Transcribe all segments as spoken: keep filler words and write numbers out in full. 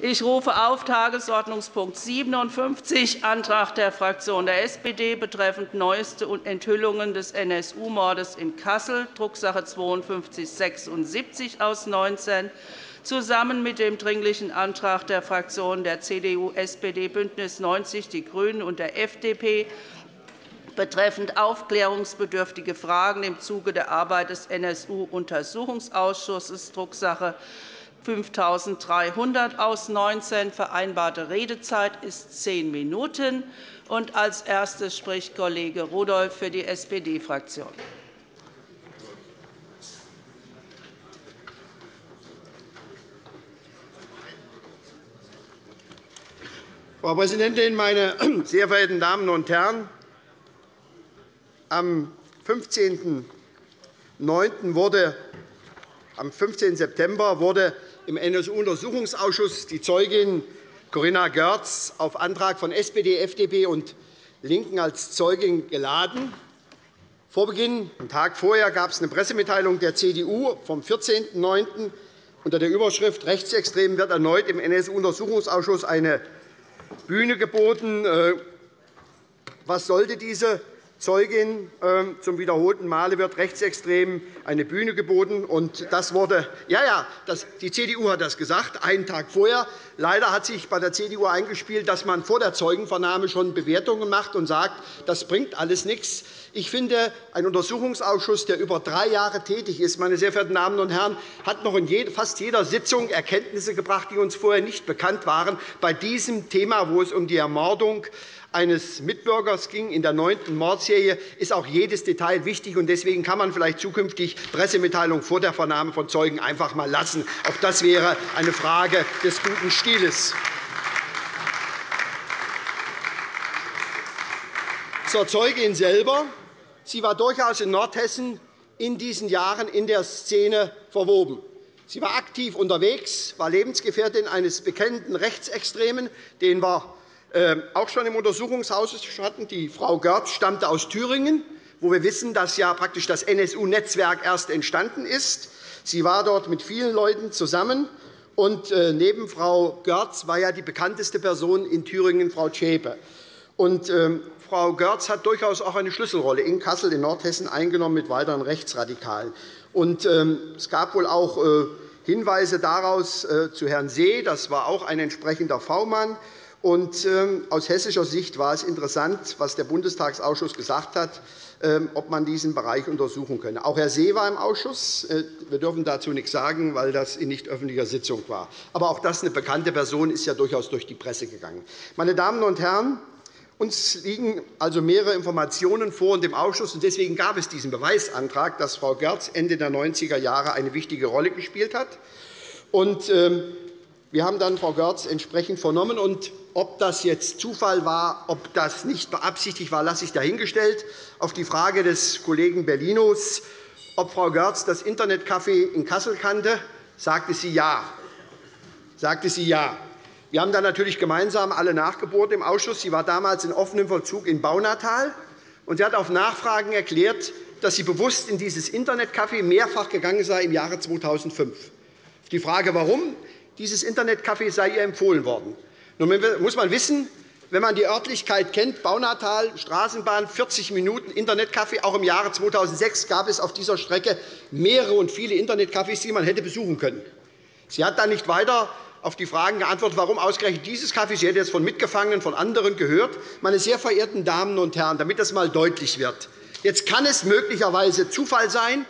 Ich rufe auf Tagesordnungspunkt siebenundfünfzig, Antrag der Fraktion der S P D betreffend neueste Enthüllungen des N S U-Mordes in Kassel, Drucksache zweiundfünfzig sechsundsiebzig aus neunzehn, zusammen mit dem Dringlichen Antrag der Fraktionen der C D U, S P D, BÜNDNIS neunzig, DIE GRÜNEN und der F D P betreffend aufklärungsbedürftige Fragen im Zuge der Arbeit des N S U-Untersuchungsausschusses, Drucksache fünftausenddreihundert aus neunzehn. Vereinbarte Redezeit ist zehn Minuten. Als Erstes spricht Kollege Rudolph für die S P D-Fraktion. Frau Präsidentin, meine sehr verehrten Damen und Herren! Am fünfzehnten September wurde im N S U-Untersuchungsausschuss die Zeugin Corinna Görz auf Antrag von S P D, F D P und LINKEN als Zeugin geladen. Vor Beginn, einen Tag vorher, gab es eine Pressemitteilung der C D U vom vierzehnten neunten unter der Überschrift „Rechtsextrem wird erneut im N S U-Untersuchungsausschuss eine Bühne geboten“. Was sollte diese Zeugin? Zum wiederholten Male wird Rechtsextremen eine Bühne geboten. Und das wurde, ja, ja, das, die C D U hat das gesagt, einen Tag vorher. Leider hat sich bei der C D U eingespielt, dass man vor der Zeugenvernahme schon Bewertungen macht und sagt, das bringt alles nichts. Ich finde, ein Untersuchungsausschuss, der über drei Jahre tätig ist, meine sehr verehrten Damen und Herren, hat noch in fast jeder Sitzung Erkenntnisse gebracht, die uns vorher nicht bekannt waren. Bei diesem Thema, wo es um die Ermordung eines Mitbürgers ging in der neunten Mordserie, ist auch jedes Detail wichtig. Deswegen kann man vielleicht zukünftig Pressemitteilungen vor der Vernahme von Zeugen einfach einmal lassen. Auch das wäre eine Frage des guten Stiles. Zur Zeugin selber. Sie war durchaus in Nordhessen in diesen Jahren in der Szene verwoben. Sie war aktiv unterwegs, war Lebensgefährtin eines bekannten Rechtsextremen, den wir auch schon im Untersuchungsausschuss hatten. Die Frau Görz stammte aus Thüringen, wo wir wissen, dass ja praktisch das N S U-Netzwerk erst entstanden ist. Sie war dort mit vielen Leuten zusammen. Und neben Frau Görz war ja die bekannteste Person in Thüringen Frau Zschäpe. Und Frau Görz hat durchaus auch eine Schlüsselrolle in Kassel, in Nordhessen, eingenommen mit weiteren Rechtsradikalen. Und es gab wohl auch Hinweise daraus zu Herrn See. Das war auch ein entsprechender V-Mann. Und aus hessischer Sicht war es interessant, was der Bundestagsausschuss gesagt hat, ob man diesen Bereich untersuchen könne. Auch Herr See war im Ausschuss. Wir dürfen dazu nichts sagen, weil das in nicht öffentlicher Sitzung war. Aber auch das, eine bekannte Person, ist ja durchaus durch die Presse gegangen. Meine Damen und Herren, uns liegen also mehrere Informationen vor und im Ausschuss, und deswegen gab es diesen Beweisantrag, dass Frau Görz Ende der neunziger Jahre eine wichtige Rolle gespielt hat. Und wir haben dann Frau Görz entsprechend vernommen. Und ob das jetzt Zufall war, ob das nicht beabsichtigt war, lasse ich dahingestellt. Auf die Frage des Kollegen Bellinos, ob Frau Görz das Internetcafé in Kassel kannte, sagte sie ja. Sagte sie ja. Wir haben dann natürlich gemeinsam alle nachgebohrt im Ausschuss. Sie war damals in offenem Vollzug in Baunatal, und sie hat auf Nachfragen erklärt, dass sie bewusst in dieses Internetcafé mehrfach gegangen sei im Jahre zweitausendfünf. Auf die Frage, warum? Dieses Internetcafé sei ihr empfohlen worden. Nun muss man wissen, wenn man die Örtlichkeit kennt, Baunatal, Straßenbahn, vierzig Minuten, Internetcafé, auch im Jahre zweitausendsechs gab es auf dieser Strecke mehrere und viele Internetcafés, die man hätte besuchen können. Sie hat dann nicht weiter auf die Fragen geantwortet, warum ausgerechnet dieses Café. Sie hätte jetzt von Mitgefangenen, von anderen gehört. Meine sehr verehrten Damen und Herren, damit das einmal deutlich wird, jetzt kann es möglicherweise Zufall sein,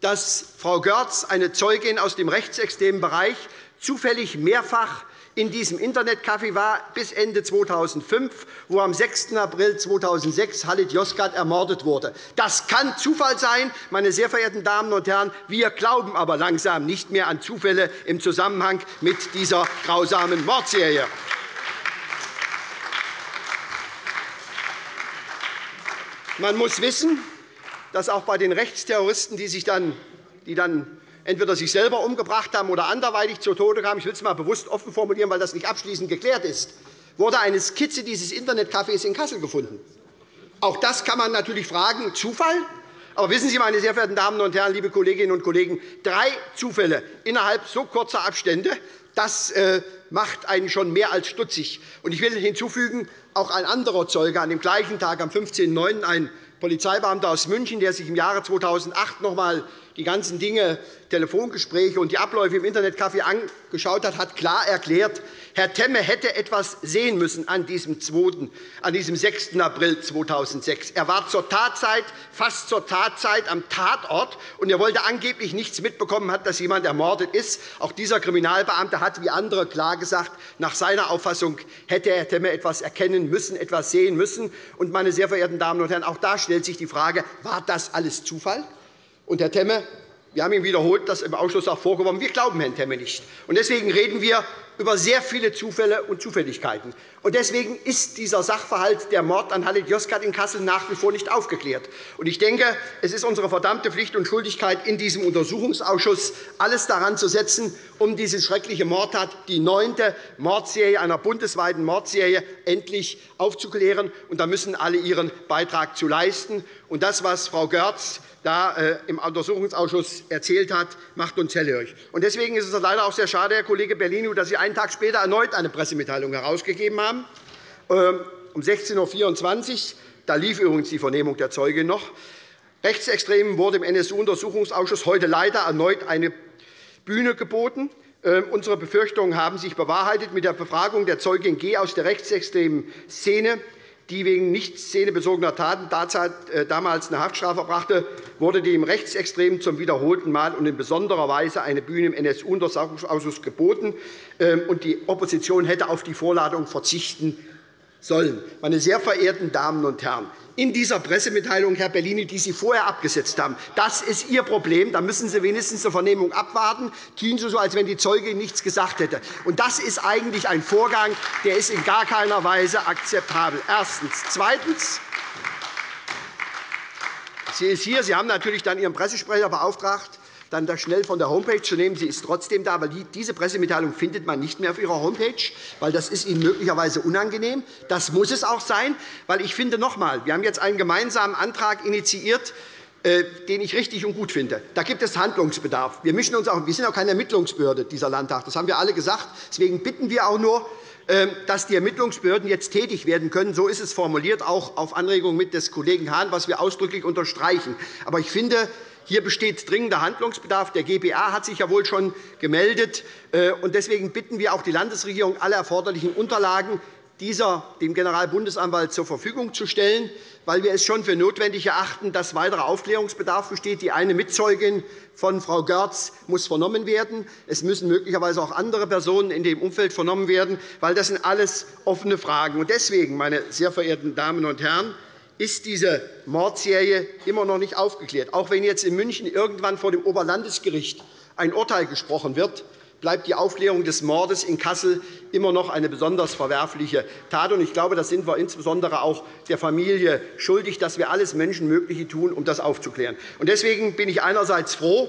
dass Frau Görz, eine Zeugin aus dem rechtsextremen Bereich, zufällig mehrfach in diesem Internetcafé war bis Ende zweitausendfünf, wo am sechsten April zweitausendsechs Halit Yozgat ermordet wurde. Das kann Zufall sein, meine sehr verehrten Damen und Herren. Wir glauben aber langsam nicht mehr an Zufälle im Zusammenhang mit dieser grausamen Mordserie. Man muss wissen, dass auch bei den Rechtsterroristen, die sich dann, die dann entweder sich selber umgebracht haben oder anderweitig zu Tode kamen, ich will es einmal bewusst offen formulieren, weil das nicht abschließend geklärt ist, wurde eine Skizze dieses Internetcafés in Kassel gefunden. Auch das kann man natürlich fragen, Zufall? Aber wissen Sie, meine sehr verehrten Damen und Herren, liebe Kolleginnen und Kollegen, drei Zufälle innerhalb so kurzer Abstände, Das äh, macht einen schon mehr als stutzig. Und ich will hinzufügen, auch ein anderer Zeuge, an dem gleichen Tag, am fünfzehnten neunten, ein Polizeibeamter aus München, der sich im Jahre zweitausendacht noch einmal die ganzen Dinge, Telefongespräche und die Abläufe im Internetcafé angeschaut hat, hat klar erklärt, Herr Temme hätte etwas sehen müssen an diesem, zweiten, an diesem sechsten April zweitausendsechs. Er war zur Tatzeit, fast zur Tatzeit am Tatort, und er wollte angeblich nichts mitbekommen haben, dass jemand ermordet ist. Auch dieser Kriminalbeamte hat, wie andere, klar gesagt, nach seiner Auffassung hätte Herr Temme etwas erkennen müssen, etwas sehen müssen. Und, meine sehr verehrten Damen und Herren, auch da stellt sich die Frage, war das alles Zufall? Und Herr Temme, wir haben ihm wiederholt, das im Ausschuss auch vorgeworfen, wir glauben Herrn Temme nicht. Und deswegen reden wir über sehr viele Zufälle und Zufälligkeiten. Und deswegen ist dieser Sachverhalt, der Mord an Halit Yozgat in Kassel, nach wie vor nicht aufgeklärt. Und ich denke, es ist unsere verdammte Pflicht und Schuldigkeit, in diesem Untersuchungsausschuss alles daran zu setzen, um diese schreckliche Mordtat, die neunte Mordserie einer bundesweiten Mordserie, endlich aufzuklären. Und da müssen alle ihren Beitrag zu leisten. Und das, was Frau Görz da im Untersuchungsausschuss erzählt hat, macht uns hellhörig. Deswegen ist es leider auch sehr schade, Herr Kollege Bellino, dass Sie einen Tag später erneut eine Pressemitteilung herausgegeben haben, um sechzehn Uhr vierundzwanzig. Da lief übrigens die Vernehmung der Zeugin noch. Rechtsextremen wurde im N S U-Untersuchungsausschuss heute leider erneut eine Bühne geboten. Unsere Befürchtungen haben sich bewahrheitet. Mit der Befragung der Zeugin G. aus der rechtsextremen Szene, die wegen nicht szenebezogener Taten damals eine Haftstrafe brachte, wurde dem Rechtsextremen zum wiederholten Mal und in besonderer Weise eine Bühne im N S U-Untersuchungsausschuss geboten, und die Opposition hätte auf die Vorladung verzichten sollen. Meine sehr verehrten Damen und Herren, in dieser Pressemitteilung, Herr Bellini, die Sie vorher abgesetzt haben, das ist Ihr Problem. Da müssen Sie wenigstens eine Vernehmung abwarten. Tun Sie so, als wenn die Zeugin nichts gesagt hätte. Und das ist eigentlich ein Vorgang, der ist in gar keiner Weise akzeptabel. Erstens. Zweitens. Sie ist hier. Sie haben natürlich dann Ihren Pressesprecher beauftragt, dann das schnell von der Homepage zu nehmen. Sie ist trotzdem da, aber diese Pressemitteilung findet man nicht mehr auf Ihrer Homepage, weil das ist Ihnen möglicherweise unangenehm. Das muss es auch sein, weil ich finde noch einmal, wir haben jetzt einen gemeinsamen Antrag initiiert, den ich richtig und gut finde. Da gibt es Handlungsbedarf. Wir mischen uns auch. Wir sind auch keine Ermittlungsbehörde, dieser Landtag. Das haben wir alle gesagt. Deswegen bitten wir auch nur, dass die Ermittlungsbehörden jetzt tätig werden können. So ist es formuliert, auch auf Anregung mit des Kollegen Hahn, was wir ausdrücklich unterstreichen. Aber ich finde, hier besteht dringender Handlungsbedarf. Der G B A hat sich ja wohl schon gemeldet. Deswegen bitten wir auch die Landesregierung, alle erforderlichen Unterlagen dieser dem Generalbundesanwalt zur Verfügung zu stellen, weil wir es schon für notwendig erachten, dass weiterer Aufklärungsbedarf besteht. Die eine Mitzeugin von Frau Görz muss vernommen werden. Es müssen möglicherweise auch andere Personen in dem Umfeld vernommen werden, weil das sind alles offene Fragen. Deswegen, meine sehr verehrten Damen und Herren, ist diese Mordserie immer noch nicht aufgeklärt. Auch wenn jetzt in München irgendwann vor dem Oberlandesgericht ein Urteil gesprochen wird, bleibt die Aufklärung des Mordes in Kassel immer noch eine besonders verwerfliche Tat. Ich glaube, das sind wir insbesondere auch der Familie schuldig, dass wir alles Menschenmögliche tun, um das aufzuklären. Deswegen bin ich einerseits froh,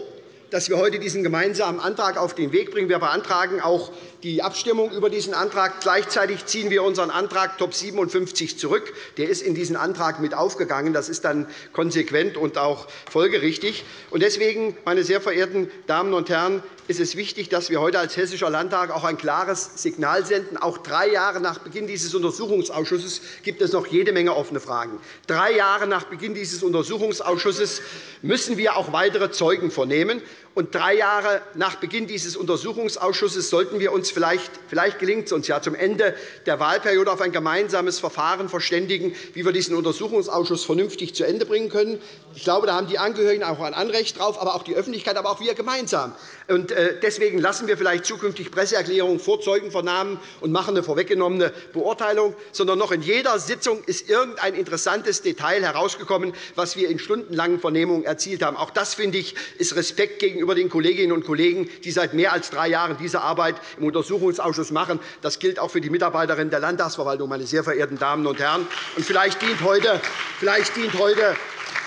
dass wir heute diesen gemeinsamen Antrag auf den Weg bringen. Wir beantragen auch die Abstimmung über diesen Antrag. Gleichzeitig ziehen wir unseren Antrag Top siebenundfünfzig zurück. Der ist in diesen Antrag mit aufgegangen. Das ist dann konsequent und auch folgerichtig. Deswegen, meine sehr verehrten Damen und Herren, ist es wichtig, dass wir heute als Hessischer Landtag auch ein klares Signal senden. Auch drei Jahre nach Beginn dieses Untersuchungsausschusses gibt es noch jede Menge offene Fragen. Drei Jahre nach Beginn dieses Untersuchungsausschusses müssen wir auch weitere Zeugen vernehmen. Und drei Jahre nach Beginn dieses Untersuchungsausschusses sollten wir uns vielleicht, vielleicht gelingt es uns ja zum Ende der Wahlperiode, auf ein gemeinsames Verfahren verständigen, wie wir diesen Untersuchungsausschuss vernünftig zu Ende bringen können. Ich glaube, da haben die Angehörigen auch ein Anrecht drauf, aber auch die Öffentlichkeit, aber auch wir gemeinsam. Und deswegen lassen wir vielleicht zukünftig Presseerklärungen vor Zeugenvernahmen und machen eine vorweggenommene Beurteilung, sondern noch in jeder Sitzung ist irgendein interessantes Detail herausgekommen, was wir in stundenlangen Vernehmungen erzielt haben. Auch das, finde ich, ist Respekt gegenüber über den Kolleginnen und Kollegen, die seit mehr als drei Jahren diese Arbeit im Untersuchungsausschuss machen. Das gilt auch für die Mitarbeiterin der Landtagsverwaltung, meine sehr verehrten Damen und Herren. Und vielleicht dient heute, vielleicht dient heute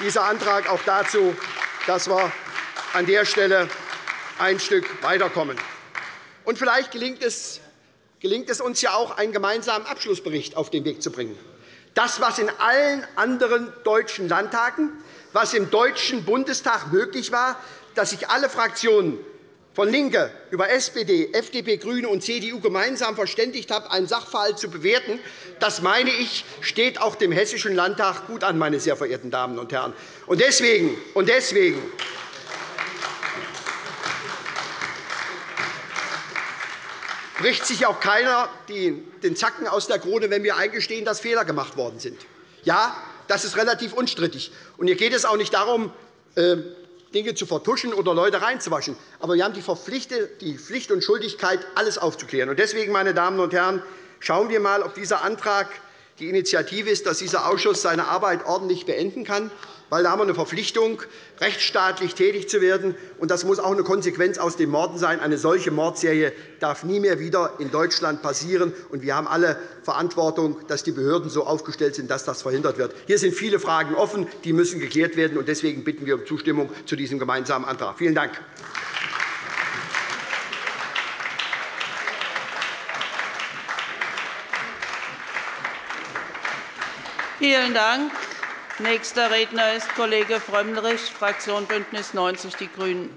dieser Antrag auch dazu, dass wir an der Stelle ein Stück weiterkommen. Und vielleicht gelingt es, gelingt es uns ja auch, einen gemeinsamen Abschlussbericht auf den Weg zu bringen. Das, was in allen anderen deutschen Landtagen, was im Deutschen Bundestag möglich war, dass sich alle Fraktionen von LINKE über S P D, F D P, GRÜNE und C D U gemeinsam verständigt habt, einen Sachverhalt zu bewerten, das, meine ich, steht auch dem Hessischen Landtag gut an, meine sehr verehrten Damen und Herren. Und deswegen, und deswegen bricht sich auch keiner den Zacken aus der Krone, wenn wir eingestehen, dass Fehler gemacht worden sind. Ja, das ist relativ unstrittig. Und hier geht es auch nicht darum, Dinge zu vertuschen oder Leute reinzuwaschen. Aber wir haben die Pflicht und Schuldigkeit, alles aufzuklären. Deswegen, meine Damen und Herren, schauen wir einmal, ob dieser Antrag die Initiative ist, dass dieser Ausschuss seine Arbeit ordentlich beenden kann. Weil da haben wir eine Verpflichtung, rechtsstaatlich tätig zu werden. Und das muss auch eine Konsequenz aus den Morden sein. Eine solche Mordserie darf nie mehr wieder in Deutschland passieren. Und wir haben alle Verantwortung, dass die Behörden so aufgestellt sind, dass das verhindert wird. Hier sind viele Fragen offen, die müssen geklärt werden. Und deswegen bitten wir um Zustimmung zu diesem gemeinsamen Antrag. Vielen Dank. Vielen Dank. Nächster Redner ist Kollege Frömmrich, Fraktion BÜNDNIS neunzig die GRÜNEN.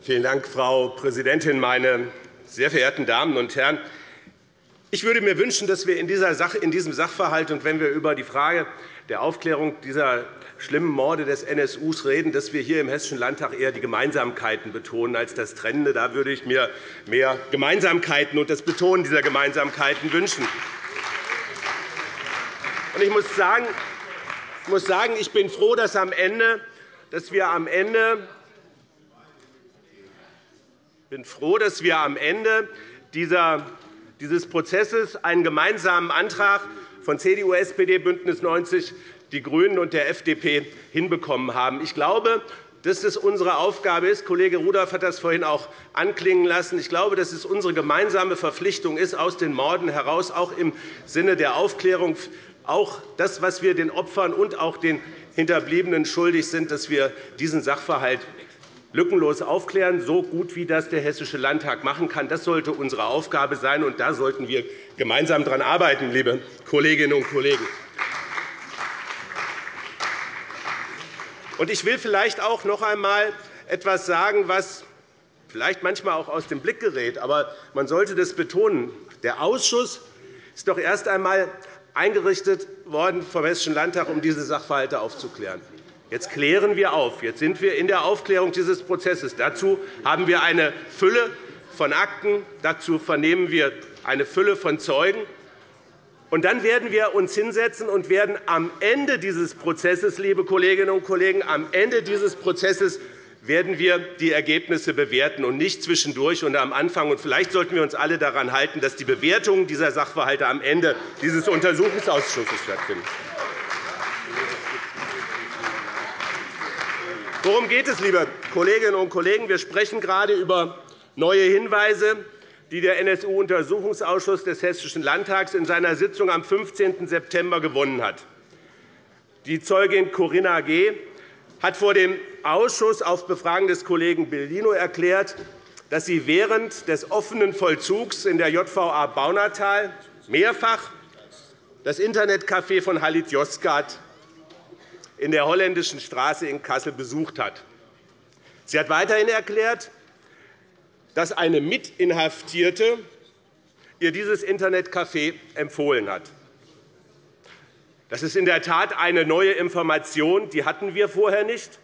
Vielen Dank, Frau Präsidentin, meine sehr verehrten Damen und Herren! Ich würde mir wünschen, dass wir in diesem Sachverhalt und wenn wir über die Frage der Aufklärung dieser schlimmen Morde des N S U reden, dass wir hier im Hessischen Landtag eher die Gemeinsamkeiten betonen als das Trennende. Da würde ich mir mehr Gemeinsamkeiten und das Betonen dieser Gemeinsamkeiten wünschen. Ich muss sagen, ich, muss sagen, ich bin froh, dass, am Ende, dass wir am Ende, bin froh, dass wir am Ende dieser, dieses Prozesses einen gemeinsamen Antrag von C D U, S P D, BÜNDNIS neunzig, die GRÜNEN und der F D P hinbekommen haben. Ich glaube, dass es unsere Aufgabe ist. Kollege Rudolph hat das vorhin auch anklingen lassen. Ich glaube, dass es unsere gemeinsame Verpflichtung ist, aus den Morden heraus auch im Sinne der Aufklärung auch das, was wir den Opfern und auch den Hinterbliebenen schuldig sind, dass wir diesen Sachverhalt lückenlos aufklären, so gut wie das der Hessische Landtag machen kann. Das sollte unsere Aufgabe sein, und da sollten wir gemeinsam daran arbeiten, liebe Kolleginnen und Kollegen. Ich will vielleicht auch noch einmal etwas sagen, was vielleicht manchmal auch aus dem Blick gerät, aber man sollte das betonen. Der Ausschuss ist doch erst einmal eingerichtet worden vom Hessischen Landtag, um diese Sachverhalte aufzuklären. Jetzt klären wir auf. Jetzt sind wir in der Aufklärung dieses Prozesses. Dazu haben wir eine Fülle von Akten. Dazu vernehmen wir eine Fülle von Zeugen. Und dann werden wir uns hinsetzen und werden am Ende dieses Prozesses, liebe Kolleginnen und Kollegen, am Ende dieses Prozesses werden wir die Ergebnisse bewerten und nicht zwischendurch und am Anfang. Und vielleicht sollten wir uns alle daran halten, dass die Bewertung dieser Sachverhalte am Ende dieses Untersuchungsausschusses stattfindet. Worum geht es, liebe Kolleginnen und Kollegen? Wir sprechen gerade über neue Hinweise, die der N S U-Untersuchungsausschuss des Hessischen Landtags in seiner Sitzung am fünfzehnten September gewonnen hat. Die Zeugin Corinna G. hat vor dem Ausschuss auf Befragen des Kollegen Bellino erklärt, dass sie während des offenen Vollzugs in der J V A Baunatal mehrfach das Internetcafé von Halit Yozgat in der Holländischen Straße in Kassel besucht hat. Sie hat weiterhin erklärt, dass eine Mitinhaftierte ihr dieses Internetcafé empfohlen hat. Das ist in der Tat eine neue Information, die hatten wir vorher nicht.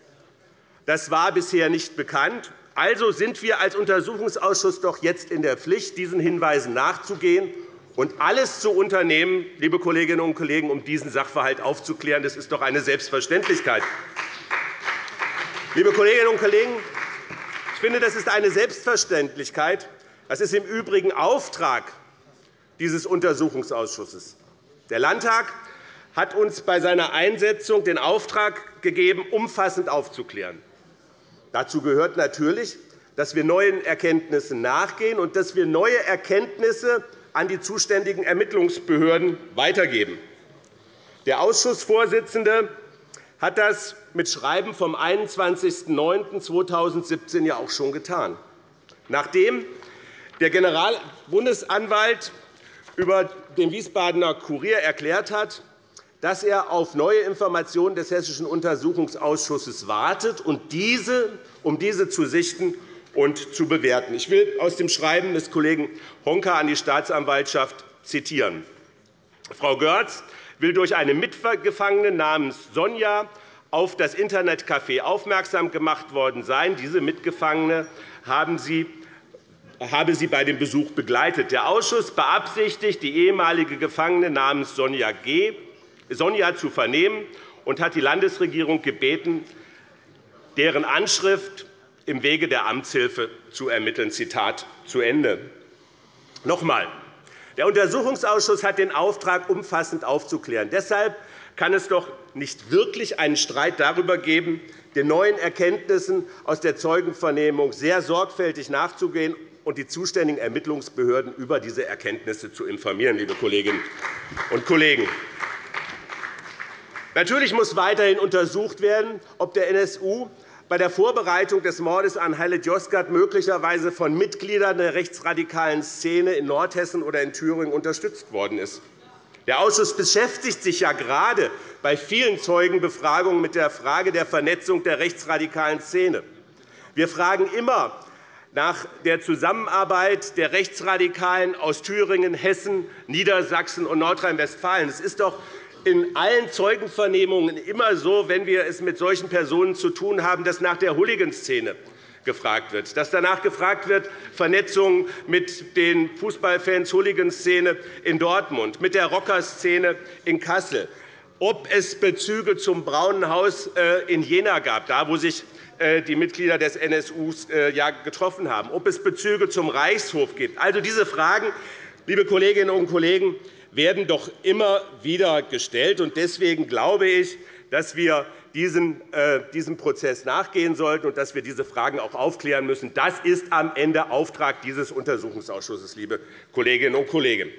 Das war bisher nicht bekannt. Also sind wir als Untersuchungsausschuss doch jetzt in der Pflicht, diesen Hinweisen nachzugehen und alles zu unternehmen, liebe Kolleginnen und Kollegen, um diesen Sachverhalt aufzuklären. Das ist doch eine Selbstverständlichkeit. Liebe Kolleginnen und Kollegen, ich finde, das ist eine Selbstverständlichkeit. Das ist im Übrigen Auftrag dieses Untersuchungsausschusses. Der Landtag hat uns bei seiner Einsetzung den Auftrag gegeben, umfassend aufzuklären. Dazu gehört natürlich, dass wir neuen Erkenntnissen nachgehen und dass wir neue Erkenntnisse an die zuständigen Ermittlungsbehörden weitergeben. Der Ausschussvorsitzende hat das mit Schreiben vom einundzwanzigsten neunten zweitausendsiebzehn ja auch schon getan. Nachdem der Generalbundesanwalt über dem Wiesbadener Kurier erklärt hat, dass er auf neue Informationen des Hessischen Untersuchungsausschusses wartet, und diese, um diese zu sichten und zu bewerten. Ich will aus dem Schreiben des Kollegen Honka an die Staatsanwaltschaft zitieren. Frau Görz will durch eine Mitgefangene namens Sonja auf das Internetcafé aufmerksam gemacht worden sein. Diese Mitgefangene haben sie habe sie bei dem Besuch begleitet. Der Ausschuss beabsichtigt, die ehemalige Gefangene namens Sonja G. Sonja zu vernehmen und hat die Landesregierung gebeten, deren Anschrift im Wege der Amtshilfe zu ermitteln. Zitat zu Ende. Noch einmal. Der Untersuchungsausschuss hat den Auftrag, umfassend aufzuklären. Deshalb kann es doch nicht wirklich einen Streit darüber geben, den neuen Erkenntnissen aus der Zeugenvernehmung sehr sorgfältig nachzugehen und die zuständigen Ermittlungsbehörden über diese Erkenntnisse zu informieren, liebe Kolleginnen und Kollegen. Natürlich muss weiterhin untersucht werden, ob der N S U bei der Vorbereitung des Mordes an Halit Yozgat möglicherweise von Mitgliedern der rechtsradikalen Szene in Nordhessen oder in Thüringen unterstützt worden ist. Der Ausschuss beschäftigt sich ja gerade bei vielen Zeugenbefragungen mit der Frage der Vernetzung der rechtsradikalen Szene. Wir fragen immer nach der Zusammenarbeit der Rechtsradikalen aus Thüringen, Hessen, Niedersachsen und Nordrhein-Westfalen. Es ist doch in allen Zeugenvernehmungen immer so, wenn wir es mit solchen Personen zu tun haben, dass nach der Hooligan-Szene gefragt wird, dass danach gefragt wird, Vernetzungen mit den Fußballfans, Hooligan-Szene in Dortmund, mit der Rocker-Szene in Kassel, ob es Bezüge zum Braunen Haus in Jena gab, da wo sich die Mitglieder des N S U getroffen haben, ob es Bezüge zum Reichshof gibt. Also diese Fragen, liebe Kolleginnen und Kollegen, werden doch immer wieder gestellt. Deswegen glaube ich, dass wir diesem Prozess nachgehen sollten und dass wir diese Fragen auch aufklären müssen. Das ist am Ende Auftrag dieses Untersuchungsausschusses, liebe Kolleginnen und Kollegen.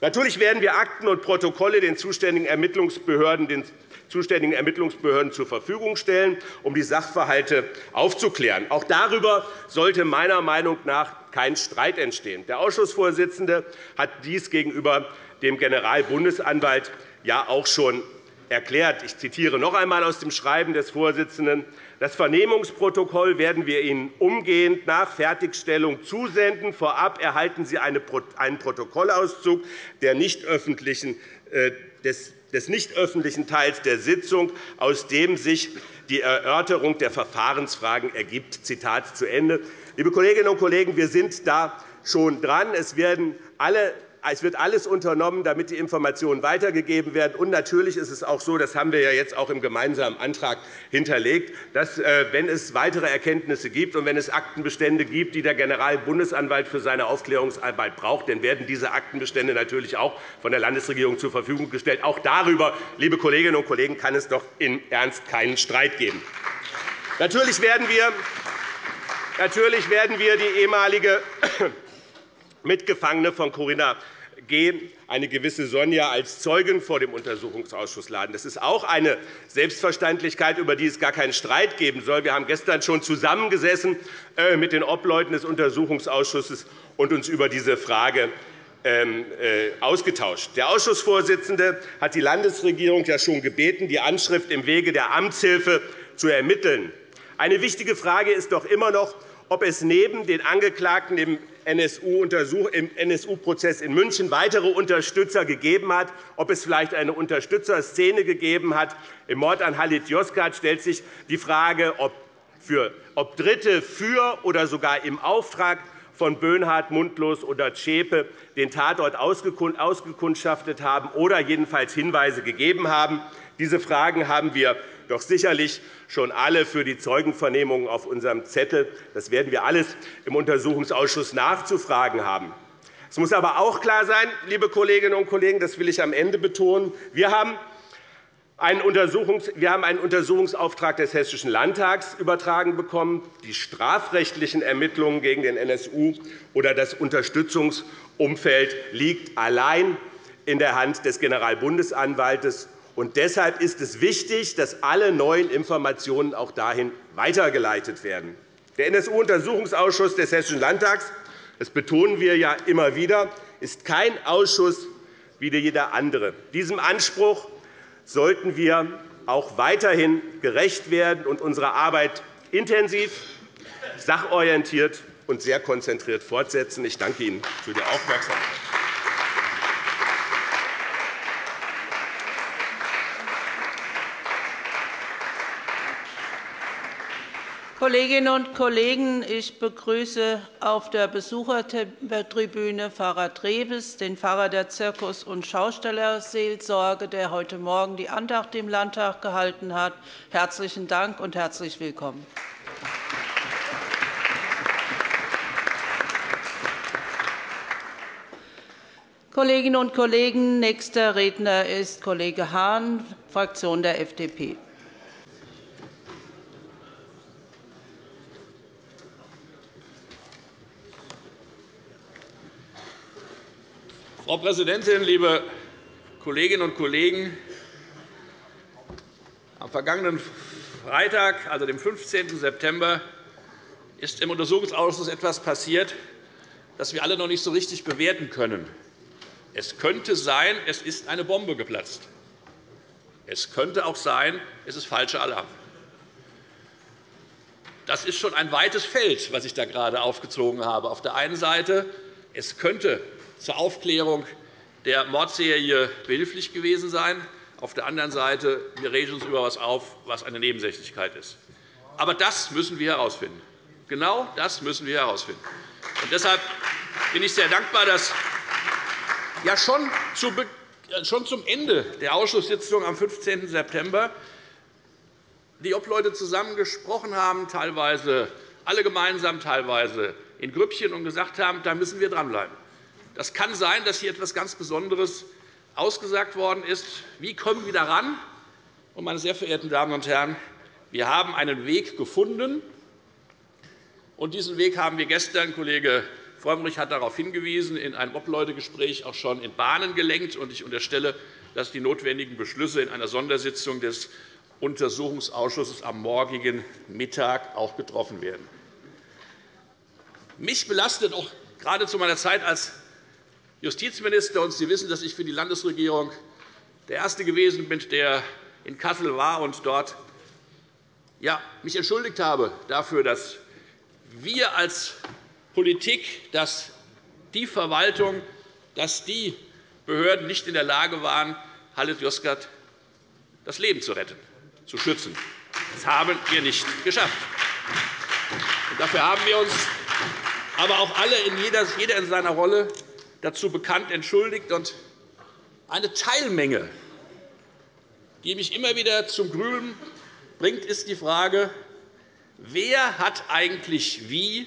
Natürlich werden wir Akten und Protokolle den zuständigen Ermittlungsbehörden, den zuständigen Ermittlungsbehörden zur Verfügung stellen, um die Sachverhalte aufzuklären. Auch darüber sollte meiner Meinung nach kein Streit entstehen. Der Ausschussvorsitzende hat dies gegenüber dem Generalbundesanwalt ja auch schon erklärt. Ich zitiere noch einmal aus dem Schreiben des Vorsitzenden. Das Vernehmungsprotokoll werden wir Ihnen umgehend nach Fertigstellung zusenden. Vorab erhalten Sie einen Protokollauszug der nicht öffentlichen, äh, des, des nicht öffentlichen Teils der Sitzung, aus dem sich die Erörterung der Verfahrensfragen ergibt. Zitat zu Ende. Liebe Kolleginnen und Kollegen, wir sind da schon dran. Es werden alle Es wird alles unternommen, damit die Informationen weitergegeben werden. Und natürlich ist es auch so, das haben wir ja jetzt auch im gemeinsamen Antrag hinterlegt, dass, wenn es weitere Erkenntnisse gibt und wenn es Aktenbestände gibt, die der Generalbundesanwalt für seine Aufklärungsarbeit braucht, dann werden diese Aktenbestände natürlich auch von der Landesregierung zur Verfügung gestellt. Auch darüber, liebe Kolleginnen und Kollegen, kann es doch im Ernst keinen Streit geben. Natürlich werden wir, natürlich werden wir die ehemalige Mitgefangene von Corinna G., eine gewisse Sonja, als Zeugin vor dem Untersuchungsausschuss laden. Das ist auch eine Selbstverständlichkeit, über die es gar keinen Streit geben soll. Wir haben gestern schon zusammengesessen mit den Obleuten des Untersuchungsausschusses und uns über diese Frage ausgetauscht. Der Ausschussvorsitzende hat die Landesregierung ja schon gebeten, die Anschrift im Wege der Amtshilfe zu ermitteln. Eine wichtige Frage ist doch immer noch, ob es neben den Angeklagten im N S U-Prozess in München weitere Unterstützer gegeben hat, ob es vielleicht eine Unterstützerszene gegeben hat. Im Mord an Halit Yozgat stellt sich die Frage, ob, für, ob Dritte für oder sogar im Auftrag von Böhnhardt, Mundlos oder Zschäpe den Tatort ausgekundschaftet haben oder jedenfalls Hinweise gegeben haben. Diese Fragen haben wir doch sicherlich schon alle für die Zeugenvernehmungen auf unserem Zettel. Das werden wir alles im Untersuchungsausschuss nachzufragen haben. Es muss aber auch klar sein, liebe Kolleginnen und Kollegen, das will ich am Ende betonen, wir haben einen Untersuchungsauftrag des Hessischen Landtags übertragen bekommen, die strafrechtlichen Ermittlungen gegen den N S U oder das Unterstützungsumfeld liegt allein in der Hand des Generalbundesanwaltes. Und deshalb ist es wichtig, dass alle neuen Informationen auch dahin weitergeleitet werden. Der N S U-Untersuchungsausschuss des Hessischen Landtags, das betonen wir ja immer wieder, ist kein Ausschuss wie jeder andere. Diesem Anspruch sollten wir auch weiterhin gerecht werden und unsere Arbeit intensiv, sachorientiert und sehr konzentriert fortsetzen. Ich danke Ihnen für die Aufmerksamkeit. Kolleginnen und Kollegen, ich begrüße auf der Besuchertribüne Pfarrer Treves, den Pfarrer der Zirkus- und Schaustellerseelsorge, der heute Morgen die Andacht im Landtag gehalten hat. Herzlichen Dank und herzlich willkommen. Kolleginnen und Kollegen, nächster Redner ist Kollege Hahn, Fraktion der F D P. Frau Präsidentin, liebe Kolleginnen und Kollegen! Am vergangenen Freitag, also dem fünfzehnten September, ist im Untersuchungsausschuss etwas passiert, das wir alle noch nicht so richtig bewerten können. Es könnte sein, es ist eine Bombe geplatzt. Es könnte auch sein, es ist falscher Alarm. Das ist schon ein weites Feld, was ich da gerade aufgezogen habe. Auf der einen Seite, es könnte zur Aufklärung der Mordserie behilflich gewesen sein. Auf der anderen Seite, wir regen uns über etwas auf, was eine Nebensächlichkeit ist. Aber das müssen wir herausfinden. Genau das müssen wir herausfinden. Und deshalb bin ich sehr dankbar, dass ja schon zum Ende der Ausschusssitzung am fünfzehnten September die Obleute zusammen gesprochen haben, teilweise alle gemeinsam, teilweise in Grüppchen, und gesagt haben, da müssen wir dranbleiben. Das kann sein, dass hier etwas ganz Besonderes ausgesagt worden ist. Wie kommen wir daran? Und, meine sehr verehrten Damen und Herren, wir haben einen Weg gefunden. Und diesen Weg haben wir gestern, Kollege Frömmrich hat darauf hingewiesen, in einem Obleute-Gespräch auch schon in Bahnen gelenkt. Und ich unterstelle, dass die notwendigen Beschlüsse in einer Sondersitzung des Untersuchungsausschusses am morgigen Mittag auch getroffen werden. Mich belastet auch gerade zu meiner Zeit als Justizminister, und Sie wissen, dass ich für die Landesregierung der Erste gewesen bin, der in Kassel war und dort ja, mich entschuldigt habe dafür, dass wir als Politik, dass die Verwaltung, dass die Behörden nicht in der Lage waren, Halit Yozgat das Leben zu retten, zu schützen. Das haben wir nicht geschafft. Und dafür haben wir uns aber auch alle, in jeder, jeder in seiner Rolle, dazu bekannt, entschuldigt. Und eine Teilmenge, die mich immer wieder zum Grübeln bringt, ist die Frage, wer hat eigentlich wie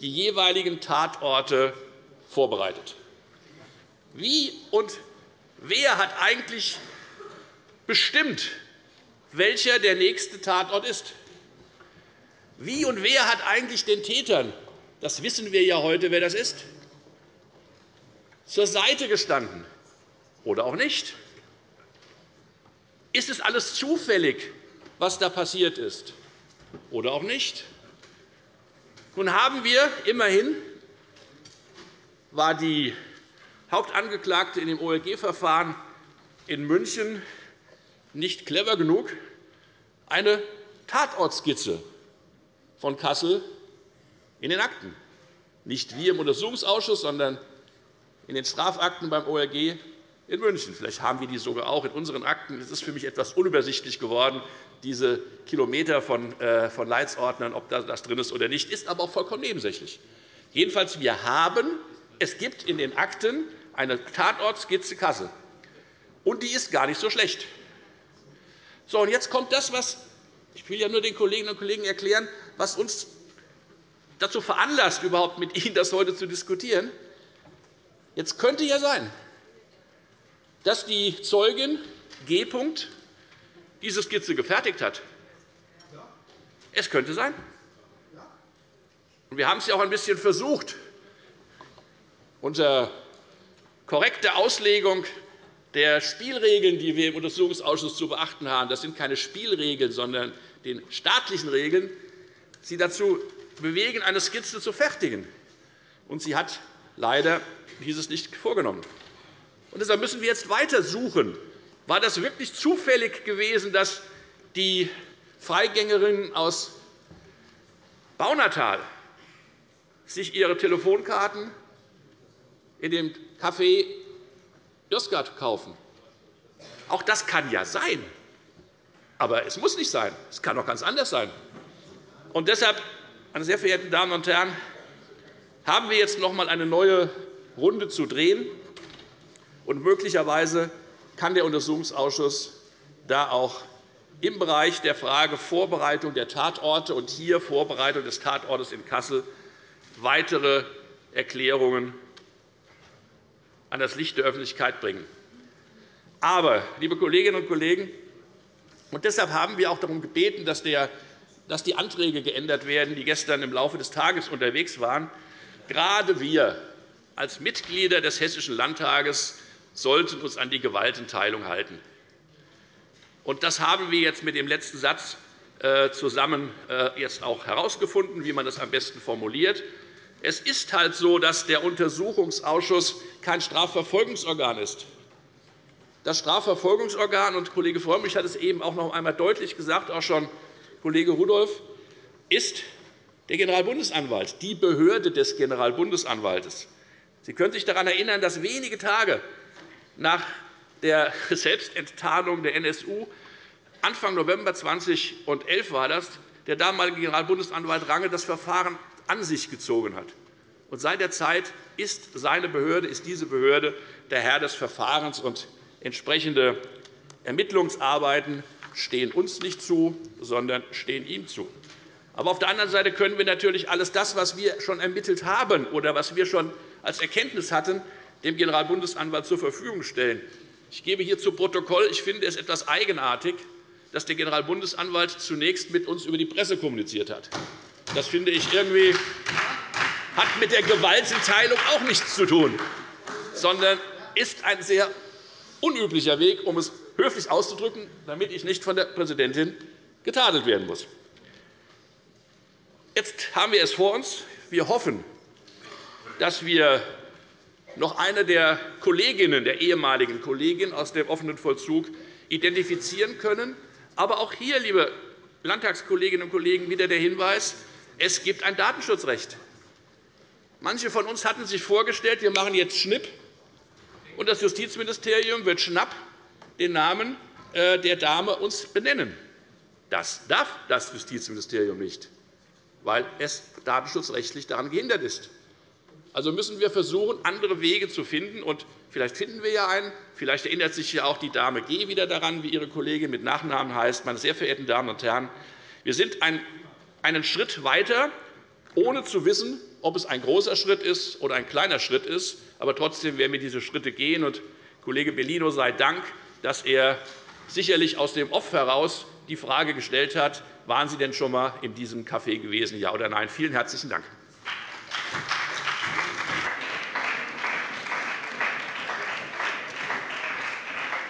die jeweiligen Tatorte vorbereitet? Wie und wer hat eigentlich bestimmt, welcher der nächste Tatort ist? Wie und wer hat eigentlich den Tätern, das wissen wir ja heute, wer das ist, zur Seite gestanden oder auch nicht? Ist es alles zufällig, was da passiert ist oder auch nicht? Nun haben wir immerhin, war die Hauptangeklagte in dem O L G-Verfahren in München nicht clever genug, eine Tatortskizze von Kassel in den Akten. Nicht wir im Untersuchungsausschuss, sondern in den Strafakten beim O L G in München. Vielleicht haben wir die sogar auch in unseren Akten. Es ist für mich etwas unübersichtlich geworden, diese Kilometer von Leitsordnern, ob da das drin ist oder nicht, ist aber auch vollkommen nebensächlich. Jedenfalls, wir haben, es gibt in den Akten eine Tatortskizze Kassel. Und die ist gar nicht so schlecht. So, und jetzt kommt das, was ich will ja nur den Kolleginnen und Kollegen erklären, was uns dazu veranlasst, überhaupt mit Ihnen das heute zu diskutieren. Jetzt könnte ja sein, dass die Zeugin G. diese Skizze gefertigt hat. Es könnte sein. Wir haben es ja auch ein bisschen versucht, unter korrekter Auslegung der Spielregeln, die wir im Untersuchungsausschuss zu beachten haben, das sind keine Spielregeln, sondern den staatlichen Regeln, sie dazu bewegen, eine Skizze zu fertigen. Und sie hat leider dieses nicht vorgenommen. Und deshalb müssen wir jetzt weiter suchen. War das wirklich zufällig gewesen, dass die Freigängerin aus Baunatal sich ihre Telefonkarten in dem Café Yozgat kaufen? Auch das kann ja sein. Aber es muss nicht sein. Es kann auch ganz anders sein. Und deshalb, meine sehr verehrten Damen und Herren, haben wir jetzt noch einmal eine neue Runde zu drehen. Und möglicherweise kann der Untersuchungsausschuss da auch im Bereich der Frage Vorbereitung der Tatorte und hier Vorbereitung des Tatortes in Kassel weitere Erklärungen an das Licht der Öffentlichkeit bringen. Aber, liebe Kolleginnen und Kollegen, und deshalb haben wir auch darum gebeten, dass die Anträge geändert werden, die gestern im Laufe des Tages unterwegs waren. Gerade wir als Mitglieder des Hessischen Landtages sollten uns an die Gewaltenteilung halten. Das haben wir jetzt mit dem letzten Satz zusammen jetzt auch herausgefunden, wie man das am besten formuliert. Es ist halt so, dass der Untersuchungsausschuss kein Strafverfolgungsorgan ist. Das Strafverfolgungsorgan, und Kollege Frömmrich hat es eben auch noch einmal deutlich gesagt, auch schon Kollege Rudolph, ist der Generalbundesanwalt, die Behörde des Generalbundesanwaltes. Sie können sich daran erinnern, dass wenige Tage nach der Selbstenttarnung der N S U, Anfang November zweitausendelf war das, der damalige Generalbundesanwalt Range das Verfahren an sich gezogen hat. Und seit der Zeit ist seine Behörde, ist diese Behörde der Herr des Verfahrens, und entsprechende Ermittlungsarbeiten stehen uns nicht zu, sondern stehen ihm zu. Aber auf der anderen Seite können wir natürlich alles das, was wir schon ermittelt haben oder was wir schon als Erkenntnis hatten, dem Generalbundesanwalt zur Verfügung stellen. Ich gebe hier zu Protokoll, ich finde es etwas eigenartig, dass der Generalbundesanwalt zunächst mit uns über die Presse kommuniziert hat. Das finde ich irgendwie hat mit der Gewaltenteilung auch nichts zu tun, sondern ist ein sehr unüblicher Weg, um es höflich auszudrücken, damit ich nicht von der Präsidentin getadelt werden muss. Jetzt haben wir es vor uns. Wir hoffen, dass wir noch eine der Kolleginnen, der ehemaligen Kollegin aus dem offenen Vollzug identifizieren können. Aber auch hier, liebe Landtagskolleginnen und Kollegen, wieder der Hinweis, es gibt ein Datenschutzrecht. Manche von uns hatten sich vorgestellt, wir machen jetzt Schnipp, und das Justizministerium wird schnapp den Namen der Dame uns benennen. Das darf das Justizministerium nicht, weil es datenschutzrechtlich daran gehindert ist. Also müssen wir versuchen, andere Wege zu finden. Und vielleicht finden wir ja einen. Vielleicht erinnert sich ja auch die Dame G. wieder daran, wie ihre Kollegin mit Nachnamen heißt. Meine sehr verehrten Damen und Herren, wir sind einen Schritt weiter, ohne zu wissen, ob es ein großer Schritt ist oder ein kleiner Schritt ist. Aber trotzdem werden wir diese Schritte gehen. Und Kollege Bellino sei Dank, dass er sicherlich aus dem Off heraus die Frage gestellt hat, waren Sie denn schon einmal in diesem Café gewesen, ja oder nein? Vielen herzlichen Dank.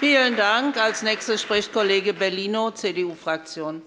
Vielen Dank. Als Nächster spricht Kollege Bellino, C D U-Fraktion.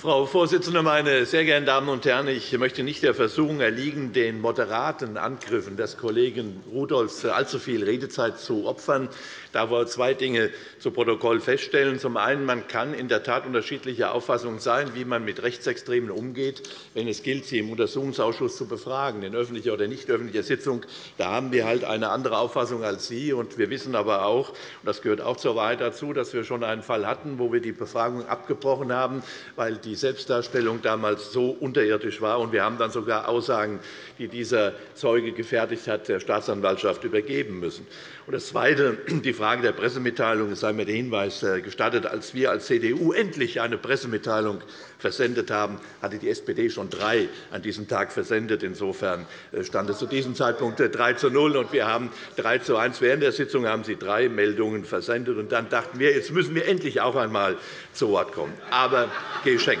Frau Vorsitzende, meine sehr geehrten Damen und Herren! Ich möchte nicht der Versuchung erliegen, den moderaten Angriffen des Kollegen Rudolphs allzu viel Redezeit zu opfern. Da wollen wir zwei Dinge zu Protokoll feststellen. Zum einen, man kann in der Tat unterschiedlicher Auffassung sein, wie man mit Rechtsextremen umgeht, wenn es gilt, sie im Untersuchungsausschuss zu befragen, in öffentlicher oder nicht öffentlicher Sitzung. Da haben wir halt eine andere Auffassung als Sie. Wir wissen aber auch, und das gehört auch zur Wahrheit dazu, dass wir schon einen Fall hatten, wo wir die Befragung abgebrochen haben, weil die die Selbstdarstellung damals so unterirdisch war. Und wir haben dann sogar Aussagen, die dieser Zeuge gefertigt hat, der Staatsanwaltschaft übergeben müssen. Und das Zweite, die Frage der Pressemitteilung. Es sei mir der Hinweis gestattet, als wir als C D U endlich eine Pressemitteilung versendet haben, hatte die S P D schon drei an diesem Tag versendet. Insofern stand es zu diesem Zeitpunkt drei zu null, und wir haben drei zu eins. Während der Sitzung haben Sie drei Meldungen versendet. Und dann dachten wir, jetzt müssen wir endlich auch einmal zu Wort kommen. Aber geschenkt.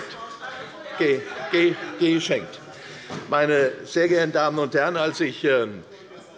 Geschenkt. Meine sehr geehrten Damen und Herren, als ich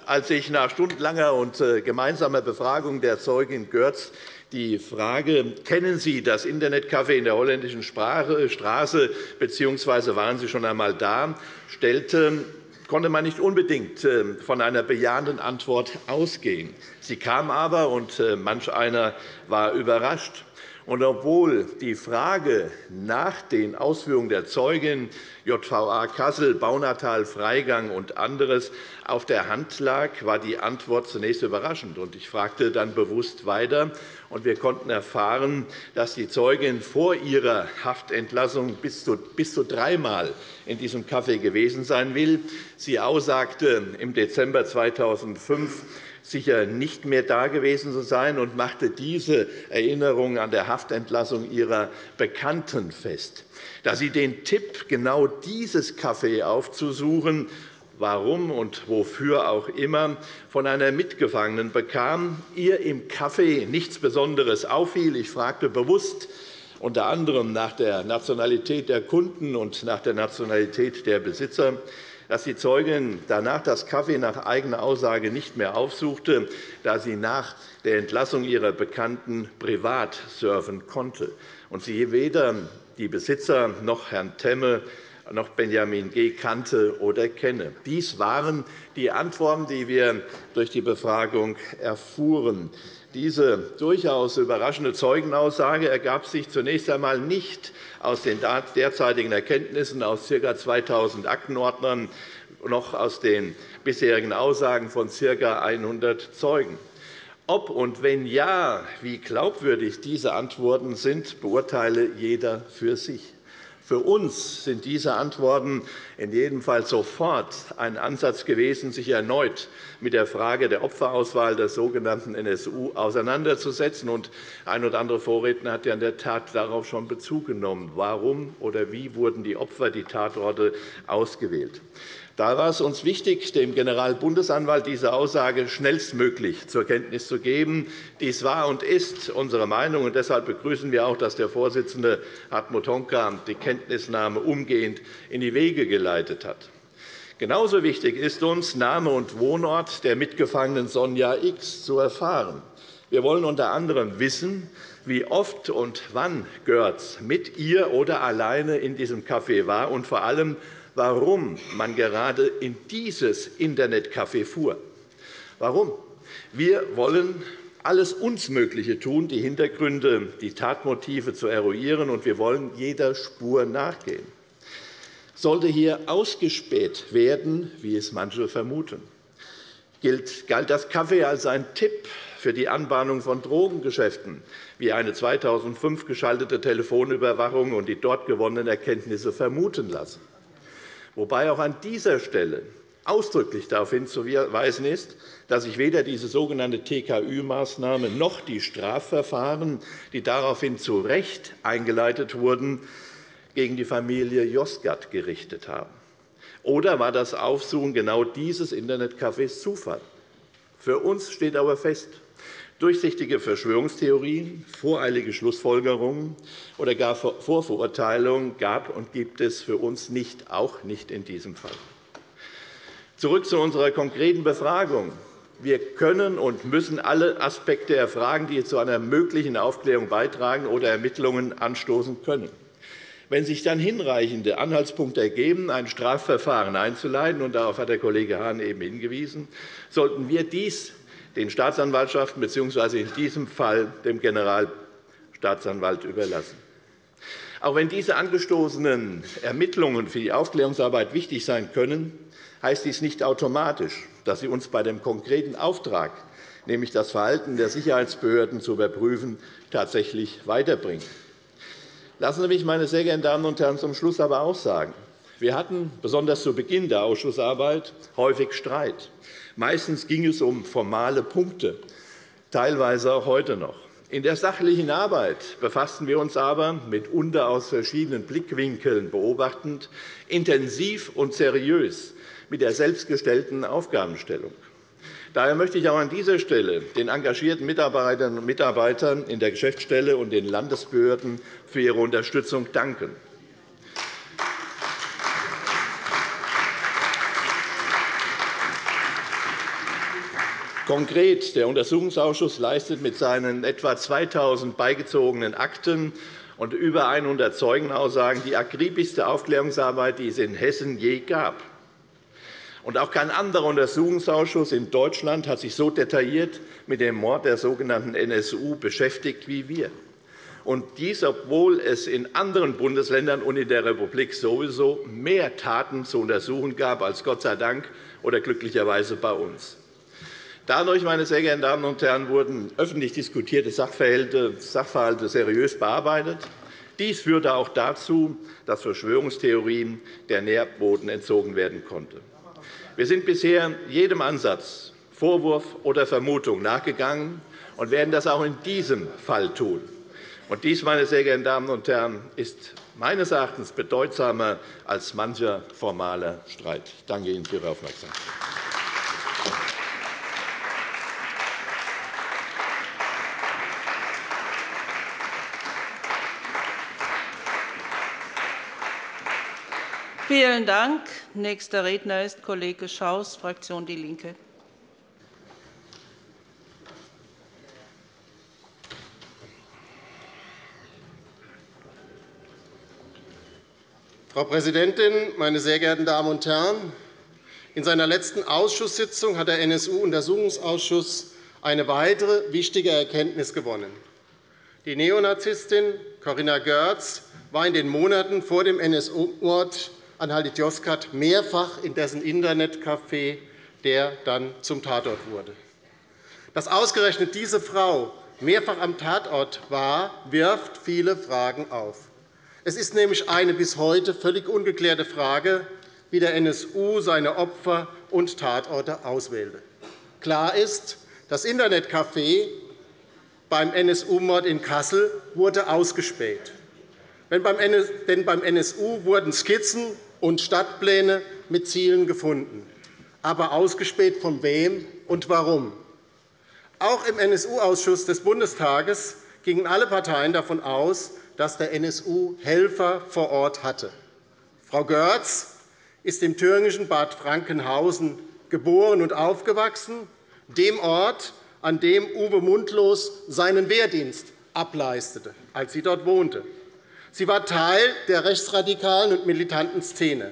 Als ich nach stundenlanger und gemeinsamer Befragung der Zeugin Görz die Frage, kennen Sie das Internetcafé in der holländischen Straße bzw. waren Sie schon einmal da, stellte, konnte man nicht unbedingt von einer bejahenden Antwort ausgehen. Sie kam aber, und manch einer war überrascht. Und obwohl die Frage nach den Ausführungen der Zeugen J V A Kassel, Baunatal, Freigang und anderes auf der Hand lag, war die Antwort zunächst überraschend. Ich fragte dann bewusst weiter, und wir konnten erfahren, dass die Zeugin vor ihrer Haftentlassung bis zu, bis zu dreimal in diesem Café gewesen sein will. Sie aussagte, im Dezember zweitausendfünf sicher nicht mehr da gewesen zu sein, und machte diese Erinnerung an der Haftentlassung ihrer Bekannten fest. Da sie den Tipp, genau dieses Café aufzusuchen, warum und wofür auch immer, von einer Mitgefangenen bekam, ihr im Café nichts Besonderes auffiel. Ich fragte bewusst unter anderem nach der Nationalität der Kunden und nach der Nationalität der Besitzer, dass die Zeugin danach das Café nach eigener Aussage nicht mehr aufsuchte, da sie nach der Entlassung ihrer Bekannten privat surfen konnte und sie weder die Besitzer noch Herrn Temme noch Benjamin G. kannte oder kenne. Dies waren die Antworten, die wir durch die Befragung erfuhren. Diese durchaus überraschende Zeugenaussage ergab sich zunächst einmal nicht aus den derzeitigen Erkenntnissen aus ca. zweitausend Aktenordnern noch aus den bisherigen Aussagen von ca. hundert Zeugen. Ob und wenn ja, wie glaubwürdig diese Antworten sind, beurteile jeder für sich. Für uns sind diese Antworten in jedem Fall sofort ein Ansatz gewesen, sich erneut mit der Frage der Opferauswahl des sogenannten N S U auseinanderzusetzen. Und ein oder andere Vorredner hat ja in der Tat darauf schon Bezug genommen. Warum oder wie wurden die Opfer, die Tatorte ausgewählt? Da war es uns wichtig, dem Generalbundesanwalt diese Aussage schnellstmöglich zur Kenntnis zu geben. Dies war und ist unsere Meinung, und deshalb begrüßen wir auch, dass der Vorsitzende Hartmut Honka die Kenntnisnahme umgehend in die Wege geleitet hat. Genauso wichtig ist uns, Name und Wohnort der Mitgefangenen Sonja X zu erfahren. Wir wollen unter anderem wissen, wie oft und wann Görz mit ihr oder alleine in diesem Café war und vor allem, warum man gerade in dieses Internetcafé fuhr. Warum? Wir wollen alles uns Mögliche tun, die Hintergründe, die Tatmotive zu eruieren, und wir wollen jeder Spur nachgehen. Sollte hier ausgespäht werden, wie es manche vermuten, gilt, galt das Café als ein Tipp für die Anbahnung von Drogengeschäften, wie eine zweitausendfünf geschaltete Telefonüberwachung und die dort gewonnenen Erkenntnisse vermuten lassen. Wobei auch an dieser Stelle ausdrücklich darauf hinzuweisen ist, dass sich weder diese sogenannte T K Ü-Maßnahme noch die Strafverfahren, die daraufhin zu Recht eingeleitet wurden, gegen die Familie Yozgat gerichtet haben. Oder war das Aufsuchen genau dieses Internetcafés Zufall? Für uns steht aber fest, durchsichtige Verschwörungstheorien, voreilige Schlussfolgerungen oder gar Vorverurteilungen gab und gibt es für uns nicht, auch nicht in diesem Fall. Zurück zu unserer konkreten Befragung. Wir können und müssen alle Aspekte erfragen, die zu einer möglichen Aufklärung beitragen oder Ermittlungen anstoßen können. Wenn sich dann hinreichende Anhaltspunkte ergeben, ein Strafverfahren einzuleiten, und darauf hat der Kollege Hahn eben hingewiesen, sollten wir dies den Staatsanwaltschaften bzw. in diesem Fall dem Generalstaatsanwalt überlassen. Auch wenn diese angestoßenen Ermittlungen für die Aufklärungsarbeit wichtig sein können, heißt dies nicht automatisch, dass sie uns bei dem konkreten Auftrag, nämlich das Verhalten der Sicherheitsbehörden zu überprüfen, tatsächlich weiterbringen. Lassen Sie mich, meine sehr geehrten Damen und Herren, zum Schluss aber auch sagen, wir hatten besonders zu Beginn der Ausschussarbeit häufig Streit. Meistens ging es um formale Punkte, teilweise auch heute noch. In der sachlichen Arbeit befassten wir uns aber, mitunter aus verschiedenen Blickwinkeln beobachtend, intensiv und seriös mit der selbstgestellten Aufgabenstellung. Daher möchte ich auch an dieser Stelle den engagierten Mitarbeiterinnen und Mitarbeitern in der Geschäftsstelle und den Landesbehörden für ihre Unterstützung danken. Konkret, der Untersuchungsausschuss leistet mit seinen etwa zweitausend beigezogenen Akten und über hundert Zeugenaussagen die akribischste Aufklärungsarbeit, die es in Hessen je gab. Und auch kein anderer Untersuchungsausschuss in Deutschland hat sich so detailliert mit dem Mord der sogenannten N S U beschäftigt wie wir. Und dies, obwohl es in anderen Bundesländern und in der Republik sowieso mehr Taten zu untersuchen gab als Gott sei Dank oder glücklicherweise bei uns. Dadurch, meine sehr geehrten Damen und Herren, wurden öffentlich diskutierte Sachverhalte, Sachverhalte seriös bearbeitet. Dies führte auch dazu, dass Verschwörungstheorien der Nährboden entzogen werden konnte. Wir sind bisher jedem Ansatz, Vorwurf oder Vermutung nachgegangen und werden das auch in diesem Fall tun. Und dies, meine sehr geehrten Damen und Herren, ist meines Erachtens bedeutsamer als mancher formaler Streit. Ich danke Ihnen für Ihre Aufmerksamkeit. Vielen Dank. Nächster Redner ist Kollege Schaus, Fraktion DIE LINKE. Frau Präsidentin, meine sehr geehrten Damen und Herren! In seiner letzten Ausschusssitzung hat der N S U-Untersuchungsausschuss eine weitere wichtige Erkenntnis gewonnen. Die Neonazistin Corinna Görz war in den Monaten vor dem N S U-Mord an Halit Yozgat mehrfach in dessen Internetcafé, der dann zum Tatort wurde. Dass ausgerechnet diese Frau mehrfach am Tatort war, wirft viele Fragen auf. Es ist nämlich eine bis heute völlig ungeklärte Frage, wie der N S U seine Opfer und Tatorte auswählte. Klar ist, das Internetcafé beim N S U-Mord in Kassel wurde ausgespäht. Denn beim N S U wurden Skizzen und Stadtpläne mit Zielen gefunden. Aber ausgespäht von wem und warum? Auch im N S U-Ausschuss des Bundestages gingen alle Parteien davon aus, dass der N S U Helfer vor Ort hatte. Frau Görz ist im thüringischen Bad Frankenhausen geboren und aufgewachsen, dem Ort, an dem Uwe Mundlos seinen Wehrdienst ableistete, als sie dort wohnte. Sie war Teil der rechtsradikalen und militanten Szene.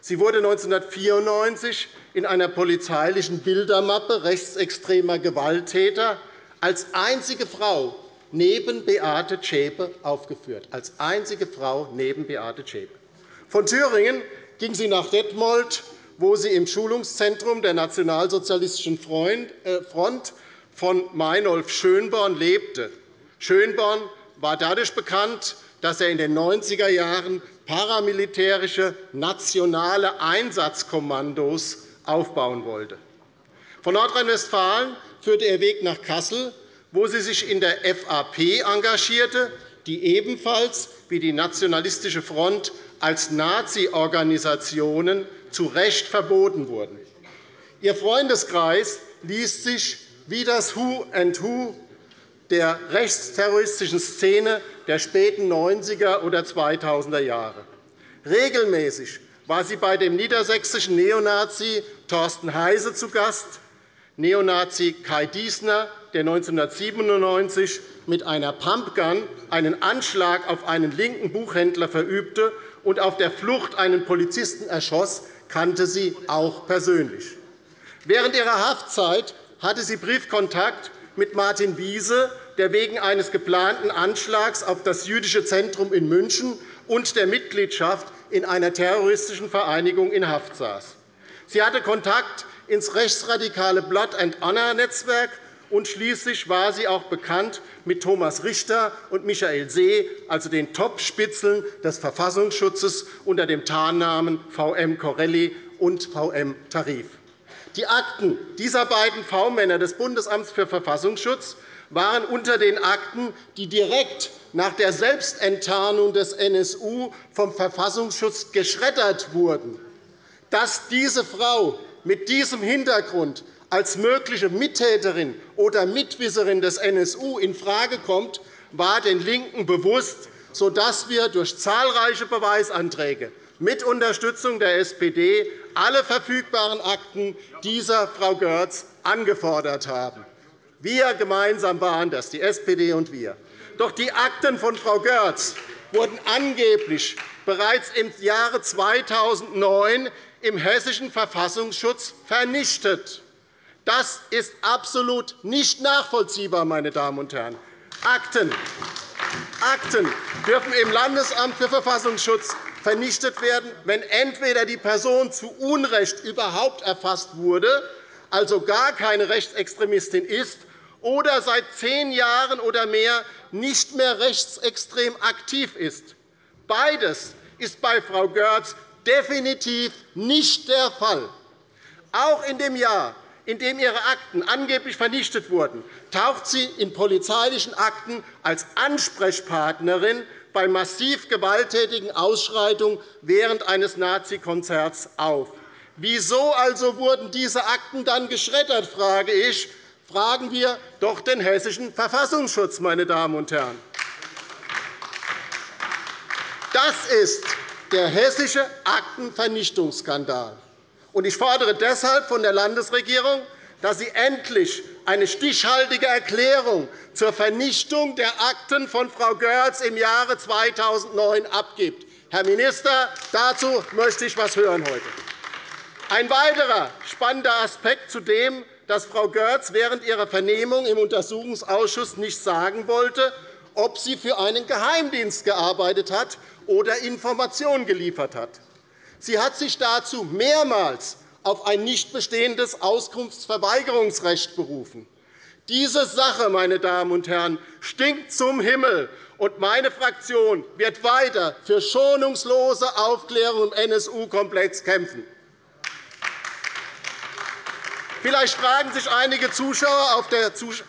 Sie wurde neunzehnhundertvierundneunzig in einer polizeilichen Bildermappe rechtsextremer Gewalttäter als einzige Frau neben Beate Zschäpe aufgeführt. Als einzige Frau neben Beate Zschäpe. Von Thüringen ging sie nach Detmold, wo sie im Schulungszentrum der Nationalsozialistischen Front von Meinolf Schönborn lebte. Schönborn war dadurch bekannt, dass er in den neunziger Jahren paramilitärische nationale Einsatzkommandos aufbauen wollte. Von Nordrhein-Westfalen führte ihr Weg nach Kassel, wo sie sich in der F A P engagierte, die ebenfalls wie die Nationalistische Front als Nazi-Organisationen zu Recht verboten wurden. Ihr Freundeskreis ließ sich wie das Who and Who der rechtsterroristischen Szene der späten neunziger oder zweitausender Jahre. Regelmäßig war sie bei dem niedersächsischen Neonazi Thorsten Heise zu Gast, Neonazi Kai Diesner, der neunzehnhundertsiebenundneunzig mit einer Pumpgun einen Anschlag auf einen linken Buchhändler verübte und auf der Flucht einen Polizisten erschoss, kannte sie auch persönlich. Während ihrer Haftzeit hatte sie Briefkontakt mit Martin Wiese, der wegen eines geplanten Anschlags auf das jüdische Zentrum in München und der Mitgliedschaft in einer terroristischen Vereinigung in Haft saß. Sie hatte Kontakt ins rechtsradikale Blood-and-Honor-Netzwerk, und schließlich war sie auch bekannt mit Thomas Richter und Michael See, also den Top-Spitzeln des Verfassungsschutzes unter dem Tarnnamen V M Corelli und V M Tarif. Die Akten dieser beiden V-Männer des Bundesamts für Verfassungsschutz waren unter den Akten, die direkt nach der Selbstenttarnung des N S U vom Verfassungsschutz geschreddert wurden. Dass diese Frau mit diesem Hintergrund als mögliche Mittäterin oder Mitwisserin des N S U infrage kommt, war den LINKEN bewusst, sodass wir durch zahlreiche Beweisanträge mit Unterstützung der S P D alle verfügbaren Akten dieser Frau Görz angefordert haben. Wir gemeinsam waren das, die S P D und wir. Doch die Akten von Frau Görz wurden angeblich bereits im Jahre zweitausendneun im hessischen Verfassungsschutz vernichtet. Das ist absolut nicht nachvollziehbar, meine Damen und Herren. Akten, Akten dürfen im Landesamt für Verfassungsschutz vernichtet werden, wenn entweder die Person zu Unrecht überhaupt erfasst wurde, also gar keine Rechtsextremistin ist, oder seit zehn Jahren oder mehr nicht mehr rechtsextrem aktiv ist. Beides ist bei Frau Görz definitiv nicht der Fall. Auch in dem Jahr, in dem ihre Akten angeblich vernichtet wurden, taucht sie in polizeilichen Akten als Ansprechpartnerin bei massiv gewalttätigen Ausschreitungen während eines Nazi-Konzerts auf. Wieso also wurden diese Akten dann geschreddert, frage ich. Fragen wir doch den hessischen Verfassungsschutz, meine Damen und Herren. Das ist der hessische Aktenvernichtungsskandal. Ich fordere deshalb von der Landesregierung, dass sie endlich eine stichhaltige Erklärung zur Vernichtung der Akten von Frau Görz im Jahre zweitausendneun abgibt. Herr Minister, dazu möchte ich etwas hören heute. Ein weiterer spannender Aspekt zu dem, dass Frau Görz während ihrer Vernehmung im Untersuchungsausschuss nicht sagen wollte, ob sie für einen Geheimdienst gearbeitet hat oder Informationen geliefert hat. Sie hat sich dazu mehrmals auf ein nicht bestehendes Auskunftsverweigerungsrecht berufen. Diese Sache, meine Damen und Herren, stinkt zum Himmel, und meine Fraktion wird weiter für schonungslose Aufklärung im N S U-Komplex kämpfen. Vielleicht fragen sich einige Zuschauer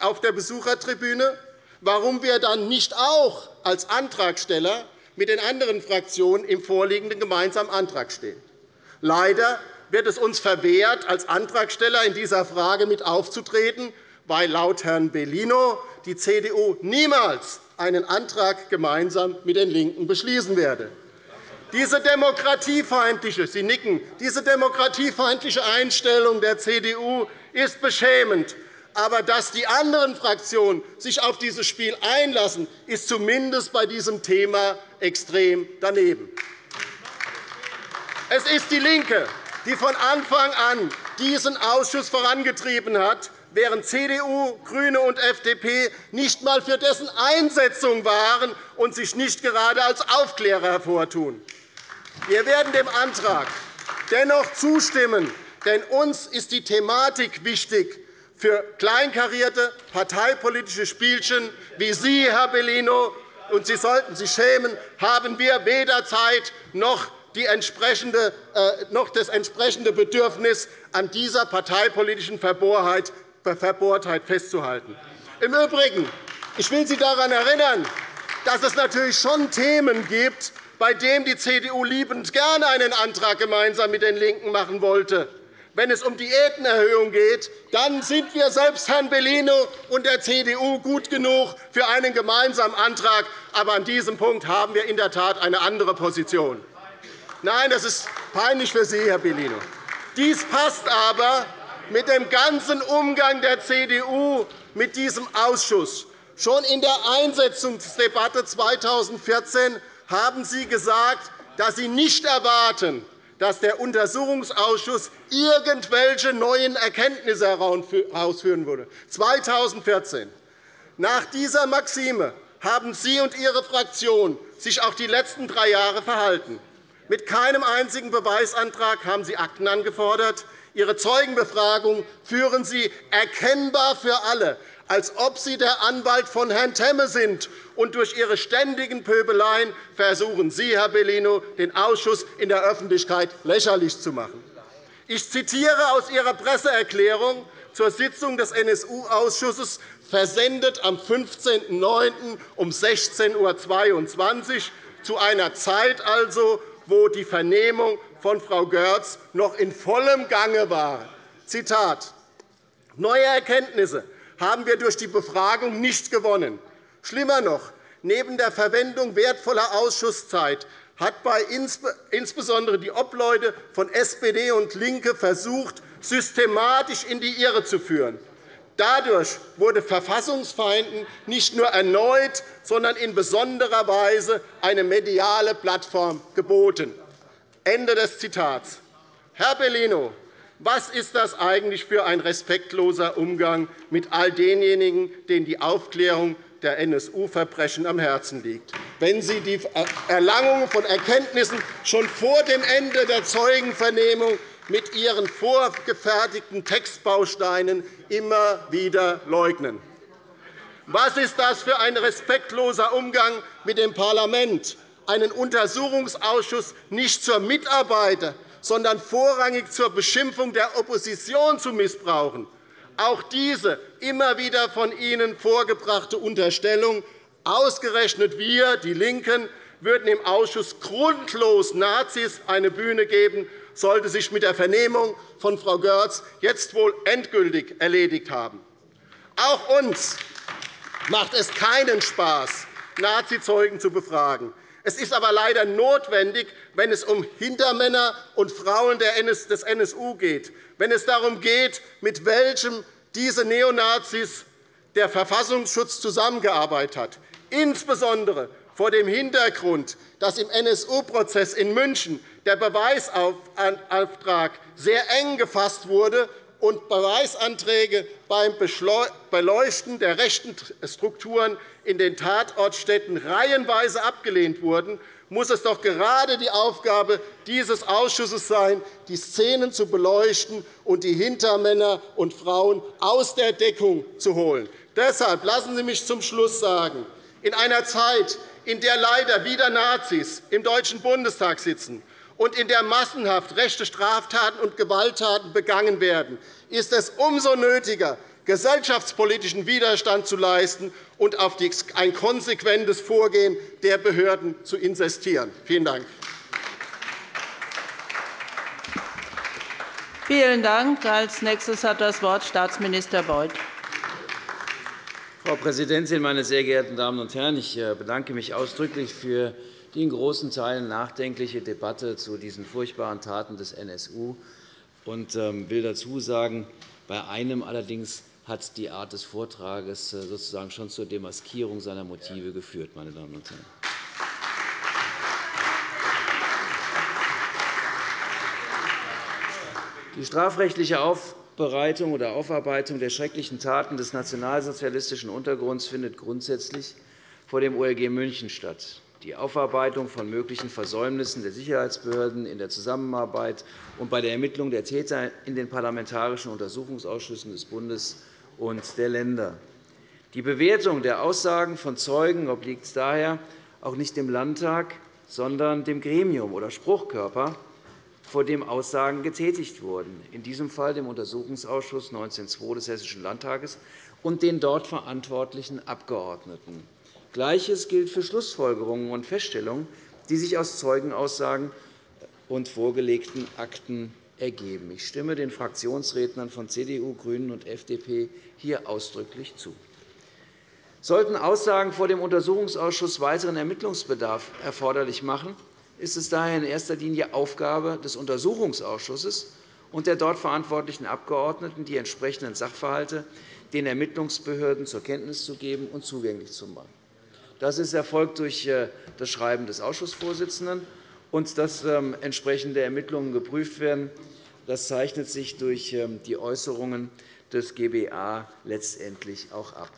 auf der Besuchertribüne, warum wir dann nicht auch als Antragsteller mit den anderen Fraktionen im vorliegenden gemeinsamen Antrag stehen. Leider wird es uns verwehrt, als Antragsteller in dieser Frage mit aufzutreten, weil laut Herrn Bellino die C D U niemals einen Antrag gemeinsam mit den LINKEN beschließen werde. Diese demokratiefeindliche, Sie nicken, diese demokratiefeindliche Einstellung der C D U ist beschämend. Aber dass die anderen Fraktionen sich auf dieses Spiel einlassen, ist zumindest bei diesem Thema extrem daneben. Es ist DIE LINKE, die von Anfang an diesen Ausschuss vorangetrieben hat, während C D U, GRÜNE und F D P nicht einmal für dessen Einsetzung waren und sich nicht gerade als Aufklärer hervortun. Wir werden dem Antrag dennoch zustimmen, denn uns ist die Thematik wichtig. Für kleinkarierte parteipolitische Spielchen wie Sie, Herr Bellino, und Sie sollten sich schämen, haben wir weder Zeit noch die entsprechende, äh, noch das entsprechende Bedürfnis, an dieser parteipolitischen Verbohrtheit, Verbohrtheit festzuhalten. Im Übrigen, ich will Sie daran erinnern, dass es natürlich schon Themen gibt, bei denen die C D U liebend gerne einen Antrag gemeinsam mit den LINKEN machen wollte. Wenn es um Diätenerhöhung geht, dann sind wir selbst Herrn Bellino und der C D U gut genug für einen gemeinsamen Antrag. Aber an diesem Punkt haben wir in der Tat eine andere Position. Nein, das ist peinlich für Sie, Herr Bellino. Dies passt aber mit dem ganzen Umgang der C D U mit diesem Ausschuss. Schon in der Einsetzungsdebatte zweitausendvierzehn haben Sie gesagt, dass Sie nicht erwarten, dass der Untersuchungsausschuss irgendwelche neuen Erkenntnisse herausführen würde. zweitausendvierzehn. Nach dieser Maxime haben Sie und Ihre Fraktion sich auch die letzten drei Jahre verhalten. Mit keinem einzigen Beweisantrag haben Sie Akten angefordert. Ihre Zeugenbefragung führen Sie erkennbar für alle, als ob Sie der Anwalt von Herrn Temme sind. Und durch Ihre ständigen Pöbeleien versuchen Sie, Herr Bellino, den Ausschuss in der Öffentlichkeit lächerlich zu machen. Ich zitiere aus Ihrer Presseerklärung zur Sitzung des N S U-Ausschusses, versendet am fünfzehnten neunten um sechzehn Uhr zweiundzwanzig, zu einer Zeit, also, wo die Vernehmung von Frau Görz noch in vollem Gange war. Zitat: Neue Erkenntnisse haben wir durch die Befragung nicht gewonnen. Schlimmer noch, neben der Verwendung wertvoller Ausschusszeit hat bei insbesondere die Obleute von S P D und LINKE versucht, systematisch in die Irre zu führen. Dadurch wurde Verfassungsfeinden nicht nur erneut, sondern in besonderer Weise eine mediale Plattform geboten. Ende des Zitats. Herr Bellino, was ist das eigentlich für ein respektloser Umgang mit all denjenigen, denen die Aufklärung der N S U-Verbrechen am Herzen liegt, wenn Sie die Erlangung von Erkenntnissen schon vor dem Ende der Zeugenvernehmung mit Ihren vorgefertigten Textbausteinen immer wieder leugnen? Was ist das für ein respektloser Umgang mit dem Parlament, einen Untersuchungsausschuss nicht zur Mitarbeit, sondern vorrangig zur Beschimpfung der Opposition zu missbrauchen? Auch diese immer wieder von Ihnen vorgebrachte Unterstellung, ausgerechnet wir, DIE LINKEN, würden im Ausschuss grundlos Nazis eine Bühne geben, sollte sich mit der Vernehmung von Frau Görz jetzt wohl endgültig erledigt haben. Auch uns macht es keinen Spaß, Nazizeugen zu befragen. Es ist aber leider notwendig, wenn es um Hintermänner und Frauen des N S U geht, wenn es darum geht, mit welchem diese Neonazis der Verfassungsschutz zusammengearbeitet hat, insbesondere vor dem Hintergrund, dass im N S U-Prozess in München der Beweisauftrag sehr eng gefasst wurde und Beweisanträge beim Beleuchten der rechten Strukturen in den Tatortstädten reihenweise abgelehnt wurden, muss es doch gerade die Aufgabe dieses Ausschusses sein, die Szenen zu beleuchten und die Hintermänner und Frauen aus der Deckung zu holen. Deshalb lassen Sie mich zum Schluss sagen, in einer Zeit, in der leider wieder Nazis im Deutschen Bundestag sitzen und in der massenhaft rechte Straftaten und Gewalttaten begangen werden, ist es umso nötiger, gesellschaftspolitischen Widerstand zu leisten und auf ein konsequentes Vorgehen der Behörden zu insistieren. Vielen Dank. Vielen Dank. Als nächstes hat das Wort Staatsminister Beuth. Frau Präsidentin, meine sehr geehrten Damen und Herren! Ich bedanke mich ausdrücklich für die in großen Teilen nachdenkliche Debatte zu diesen furchtbaren Taten des N S U und will dazu sagen, bei einem allerdings hat die Art des Vortrages sozusagen schon zur Demaskierung seiner Motive geführt, meine Damen und Herren. Die strafrechtliche Aufbereitung oder Aufarbeitung der schrecklichen Taten des nationalsozialistischen Untergrunds findet grundsätzlich vor dem O L G München statt. Die Aufarbeitung von möglichen Versäumnissen der Sicherheitsbehörden in der Zusammenarbeit und bei der Ermittlung der Täter in den parlamentarischen Untersuchungsausschüssen des Bundes und der Länder. Die Bewertung der Aussagen von Zeugen obliegt daher auch nicht dem Landtag, sondern dem Gremium oder Spruchkörper, vor dem Aussagen getätigt wurden, in diesem Fall dem Untersuchungsausschuss neunzehn zwei des Hessischen Landtages und den dort verantwortlichen Abgeordneten. Gleiches gilt für Schlussfolgerungen und Feststellungen, die sich aus Zeugenaussagen und vorgelegten Akten ergeben. Ich stimme den Fraktionsrednern von C D U, GRÜNEN und F D P hier ausdrücklich zu. Sollten Aussagen vor dem Untersuchungsausschuss weiteren Ermittlungsbedarf erforderlich machen, ist es daher in erster Linie Aufgabe des Untersuchungsausschusses und der dort verantwortlichen Abgeordneten, die entsprechenden Sachverhalte den Ermittlungsbehörden zur Kenntnis zu geben und zugänglich zu machen. Das ist erfolgt durch das Schreiben des Ausschussvorsitzenden und dass entsprechende Ermittlungen geprüft werden. Das zeichnet sich durch die Äußerungen des G B A letztendlich auch ab.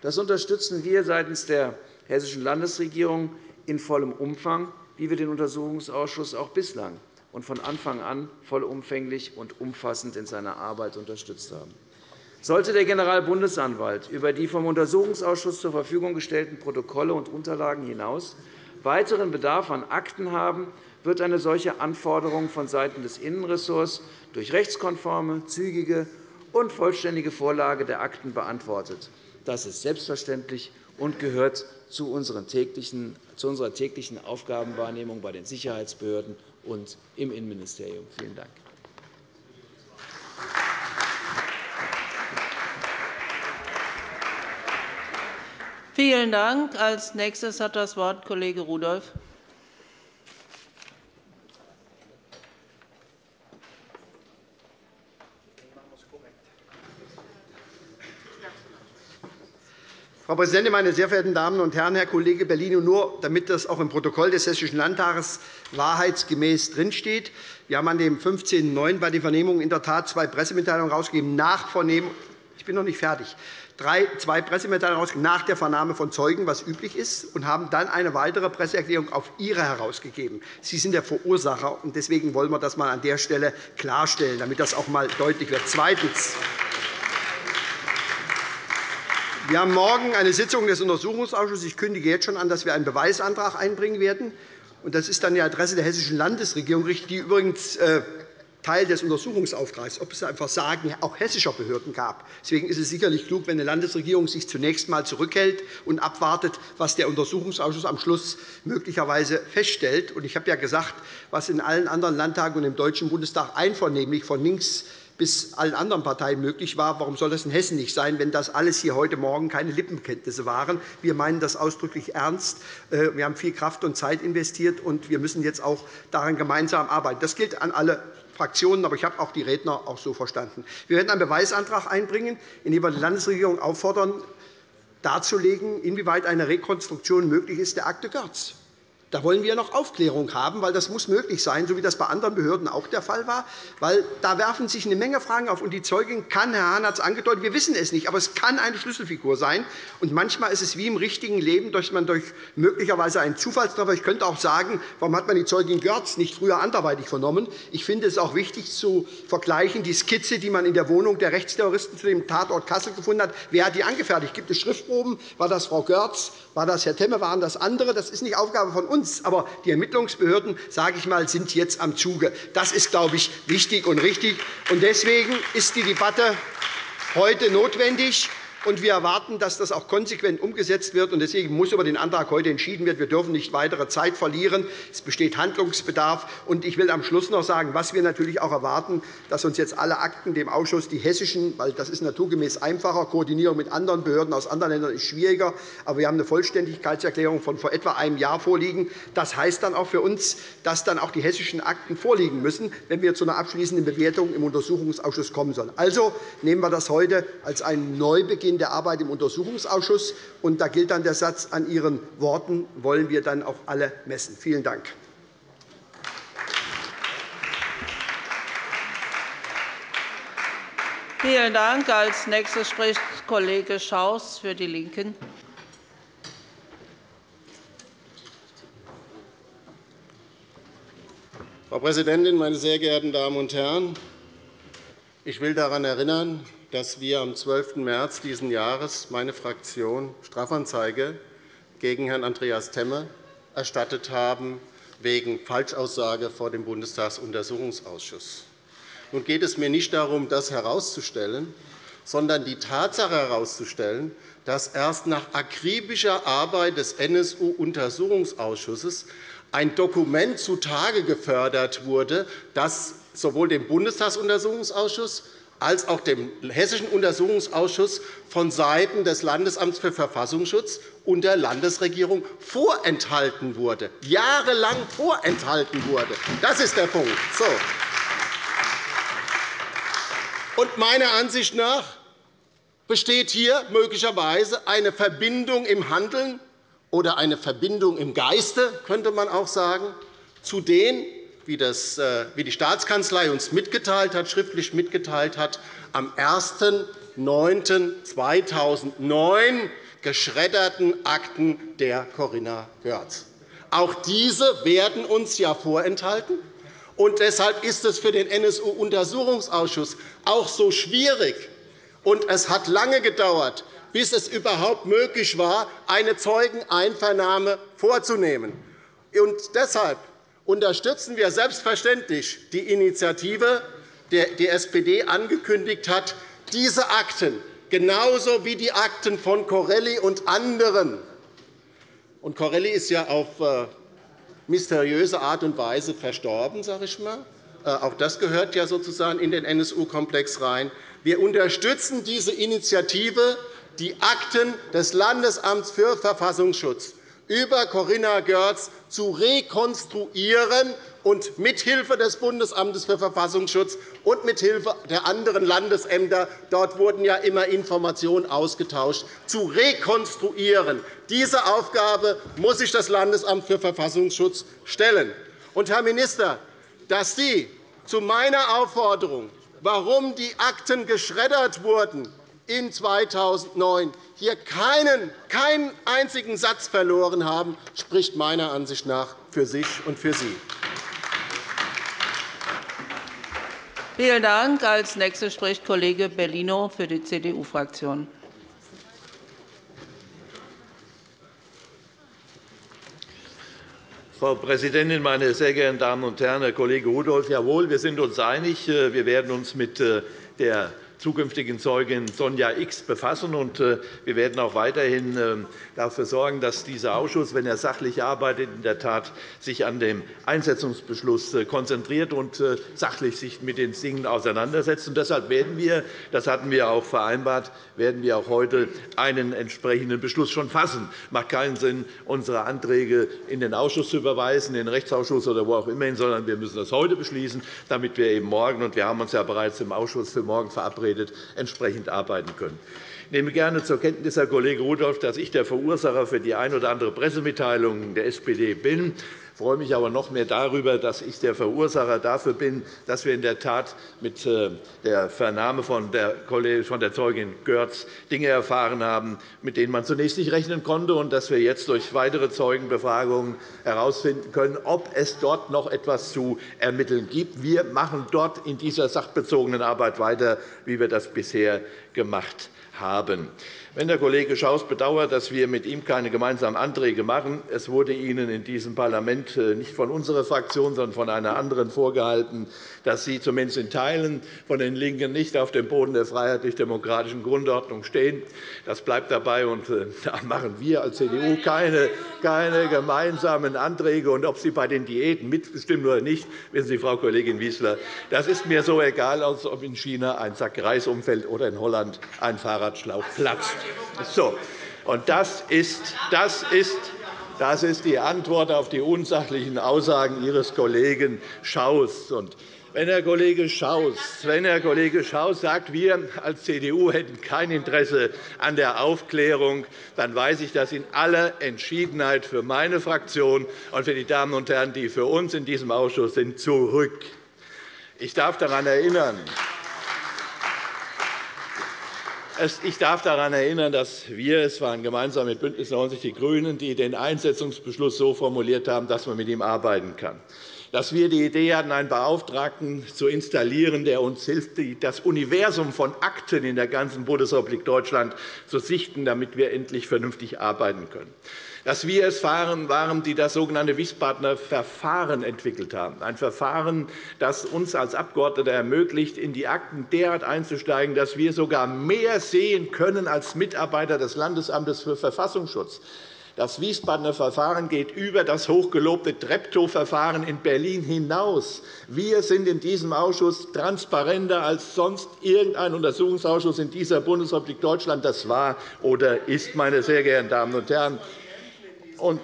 Das unterstützen wir seitens der Hessischen Landesregierung in vollem Umfang, wie wir den Untersuchungsausschuss auch bislang und von Anfang an vollumfänglich und umfassend in seiner Arbeit unterstützt haben. Sollte der Generalbundesanwalt über die vom Untersuchungsausschuss zur Verfügung gestellten Protokolle und Unterlagen hinaus weiteren Bedarf an Akten haben, wird eine solche Anforderung vonseiten des Innenressorts durch rechtskonforme, zügige und vollständige Vorlage der Akten beantwortet. Das ist selbstverständlich und gehört zu unserer täglichen Aufgabenwahrnehmung bei den Sicherheitsbehörden und im Innenministerium. Vielen Dank. Vielen Dank. Als nächstes hat das Wort Kollege Rudolph. Frau Präsidentin, meine sehr verehrten Damen und Herren! Herr Kollege Bellino, nur damit das auch im Protokoll des Hessischen Landtages wahrheitsgemäß drinsteht. Wir haben an dem fünfzehnten neunten bei den Vernehmungen in der Tat zwei Pressemitteilungen herausgegeben, nach Vernehmen ich bin noch nicht fertig. Drei, zwei Pressemitteilungen herausgegeben nach der Vernahme von Zeugen, was üblich ist, und haben dann eine weitere Presseerklärung auf Ihre herausgegeben. Sie sind der Verursacher, und deswegen wollen wir das einmal an der Stelle klarstellen, damit das auch einmal deutlich wird. Zweitens. Wir haben morgen eine Sitzung des Untersuchungsausschusses. Ich kündige jetzt schon an, dass wir einen Beweisantrag einbringen werden. Das ist dann die Adresse der Hessischen Landesregierung, die übrigens Teil des Untersuchungsauftrags, ob es ein Versagen auch hessischer Behörden gab. Deswegen ist es sicherlich klug, wenn eine Landesregierung sich zunächst einmal zurückhält und abwartet, was der Untersuchungsausschuss am Schluss möglicherweise feststellt. Ich habe ja gesagt, was in allen anderen Landtagen und im Deutschen Bundestag einvernehmlich von links bis allen anderen Parteien möglich war. Warum soll das in Hessen nicht sein, wenn das alles hier heute Morgen keine Lippenbekenntnisse waren? Wir meinen das ausdrücklich ernst. Wir haben viel Kraft und Zeit investiert, und wir müssen jetzt auch daran gemeinsam arbeiten. Das gilt an alle Fraktionen, aber ich habe auch die Redner auch so verstanden. Wir werden einen Beweisantrag einbringen, in dem wir die Landesregierung auffordern, darzulegen, inwieweit eine Rekonstruktion möglich ist der Akte Görz. Da wollen wir noch Aufklärung haben, weil das muss möglich sein, so wie das bei anderen Behörden auch der Fall war. Weil da werfen sich eine Menge Fragen auf. Und die Zeugin kann, Herr Hahn hat es angedeutet, wir wissen es nicht, aber es kann eine Schlüsselfigur sein. Und manchmal ist es wie im richtigen Leben, dass man durch möglicherweise einen Zufallstreffer, ich könnte auch sagen, warum hat man die Zeugin Görz nicht früher anderweitig vernommen? Ich finde es auch wichtig zu vergleichen, die Skizze, die man in der Wohnung der Rechtsterroristen zu dem Tatort Kassel gefunden hat, wer hat die angefertigt? Gibt es Schriftproben? War das Frau Görz? War das Herr Temme? Waren das andere? Das ist nicht Aufgabe von uns. Aber die Ermittlungsbehörden, sage ich mal, sind jetzt am Zuge. Das ist, glaube ich, wichtig und richtig. Deswegen ist die Debatte heute notwendig. Wir erwarten, dass das auch konsequent umgesetzt wird. Deswegen muss über den Antrag heute entschieden werden. Wir dürfen nicht weitere Zeit verlieren. Es besteht Handlungsbedarf. Ich will am Schluss noch sagen, was wir natürlich auch erwarten, dass uns jetzt alle Akten dem Ausschuss, die hessischen, weil das ist naturgemäß einfacher, Koordinierung mit anderen Behörden aus anderen Ländern ist schwieriger, aber wir haben eine Vollständigkeitserklärung von vor etwa einem Jahr vorliegen. Das heißt dann auch für uns, dass dann auch die hessischen Akten vorliegen müssen, wenn wir zu einer abschließenden Bewertung im Untersuchungsausschuss kommen sollen. Also nehmen wir das heute als einen Neubeginn der Arbeit im Untersuchungsausschuss. Und da gilt dann der Satz, an Ihren Worten wollen wir dann auch alle messen. Vielen Dank. Vielen Dank. Als Nächster spricht Kollege Schaus für DIE LINKE. Frau Präsidentin, meine sehr geehrten Damen und Herren! Ich will daran erinnern, dass wir am zwölften März dieses Jahres meine Fraktion Strafanzeige gegen Herrn Andreas Temme erstattet haben wegen Falschaussage vor dem Bundestagsuntersuchungsausschuss. Nun geht es mir nicht darum, das herauszustellen, sondern die Tatsache herauszustellen, dass erst nach akribischer Arbeit des N S U-Untersuchungsausschusses ein Dokument zutage gefördert wurde, das sowohl dem Bundestagsuntersuchungsausschuss als auch dem Hessischen Untersuchungsausschuss vonseiten des Landesamts für Verfassungsschutz und der Landesregierung vorenthalten wurde, jahrelang vorenthalten wurde. Das ist der Punkt. So. Und meiner Ansicht nach besteht hier möglicherweise eine Verbindung im Handeln oder eine Verbindung im Geiste, könnte man auch sagen, zu den, wie die Staatskanzlei uns mitgeteilt hat, schriftlich mitgeteilt hat, am ersten neunten zweitausendneun geschredderten Akten der Corinna Görz. Auch diese werden uns ja vorenthalten. Und deshalb ist es für den N S U-Untersuchungsausschuss auch so schwierig. Und es hat lange gedauert, bis es überhaupt möglich war, eine Zeugeneinvernahme vorzunehmen. Und deshalb unterstützen wir selbstverständlich die Initiative, die die S P D angekündigt hat, diese Akten, genauso wie die Akten von Corelli und anderen. Und Corelli ist ja auf mysteriöse Art und Weise verstorben, sage ich mal. Auch das gehört ja sozusagen in den N S U-Komplex rein. Wir unterstützen diese Initiative, die Akten des Landesamts für Verfassungsschutz über Corinna Görz zu rekonstruieren und mithilfe des Bundesamtes für Verfassungsschutz und mithilfe der anderen Landesämter, dort wurden ja immer Informationen ausgetauscht, zu rekonstruieren. Diese Aufgabe muss sich das Landesamt für Verfassungsschutz stellen. Und, Herr Minister, dass Sie zu meiner Aufforderung, warum die Akten geschreddert wurden, in zweitausendneun hier keinen, keinen einzigen Satz verloren haben, spricht meiner Ansicht nach für sich und für Sie. Vielen Dank. Als Nächster spricht Kollege Bellino für die C D U-Fraktion. Frau Präsidentin, meine sehr geehrten Damen und Herren! Herr Kollege Rudolph, jawohl, wir sind uns einig. Wir werden uns mit der zukünftigen Zeugin Sonja X befassen. Wir werden auch weiterhin dafür sorgen, dass dieser Ausschuss, wenn er sachlich arbeitet, in der Tat sich an dem Einsetzungsbeschluss konzentriert und sich sachlich mit den Dingen auseinandersetzt. Deshalb werden wir, das hatten wir auch vereinbart, werden wir auch heute einen entsprechenden Beschluss schon fassen. Es macht keinen Sinn, unsere Anträge in den Ausschuss zu überweisen, in den Rechtsausschuss oder wo auch immer hin, sondern wir müssen das heute beschließen, damit wir eben morgen, und wir haben uns ja bereits im Ausschuss für morgen verabredet, entsprechend arbeiten können. Ich nehme gerne zur Kenntnis, Herr Kollege Rudolph, dass ich der Verursacher für die ein oder andere Pressemitteilung der S P D bin. Ich freue mich aber noch mehr darüber, dass ich der Verursacher dafür bin, dass wir in der Tat mit der Vernahme von der Zeugin Görz Dinge erfahren haben, mit denen man zunächst nicht rechnen konnte, und dass wir jetzt durch weitere Zeugenbefragungen herausfinden können, ob es dort noch etwas zu ermitteln gibt. Wir machen dort in dieser sachbezogenen Arbeit weiter, wie wir das bisher gemacht haben. Wenn der Kollege Schaus bedauert, dass wir mit ihm keine gemeinsamen Anträge machen, es wurde Ihnen in diesem Parlament nicht von unserer Fraktion, sondern von einer anderen vorgehalten, dass Sie zumindest in Teilen von den LINKEN nicht auf dem Boden der freiheitlich-demokratischen Grundordnung stehen. Das bleibt dabei, und da machen wir als C D U keine, keine gemeinsamen Anträge. Und ob Sie bei den Diäten mitbestimmen oder nicht, wissen Sie, Frau Kollegin Wissler, das ist mir so egal, als ob in China ein Sack Reis umfällt oder in Holland ein Fahrradschlauch platzt. So, und das ist, das, ist, das ist die Antwort auf die unsachlichen Aussagen Ihres Kollegen Schaus. Und wenn Herr Kollege Schaus, wenn Herr Kollege Schaus sagt, wir als C D U hätten kein Interesse an der Aufklärung, dann weiß ich das in aller Entschiedenheit für meine Fraktion und für die Damen und Herren, die für uns in diesem Ausschuss sind, zurück. Ich darf daran erinnern, Ich darf daran erinnern, dass wir, es waren gemeinsam mit BÜNDNIS neunzig die GRÜNEN, die den Einsetzungsbeschluss so formuliert haben, dass man mit ihm arbeiten kann, dass wir die Idee hatten, einen Beauftragten zu installieren, der uns hilft, das Universum von Akten in der ganzen Bundesrepublik Deutschland zu sichten, damit wir endlich vernünftig arbeiten können, dass wir es waren, die das sogenannte Wiesbadener Verfahren entwickelt haben, ein Verfahren, das uns als Abgeordnete ermöglicht, in die Akten derart einzusteigen, dass wir sogar mehr sehen können als Mitarbeiter des Landesamtes für Verfassungsschutz. Das Wiesbadener Verfahren geht über das hochgelobte Treptow-Verfahren in Berlin hinaus. Wir sind in diesem Ausschuss transparenter als sonst irgendein Untersuchungsausschuss in dieser Bundesrepublik Deutschland. Das war oder ist, meine sehr geehrten Damen und Herren. Und,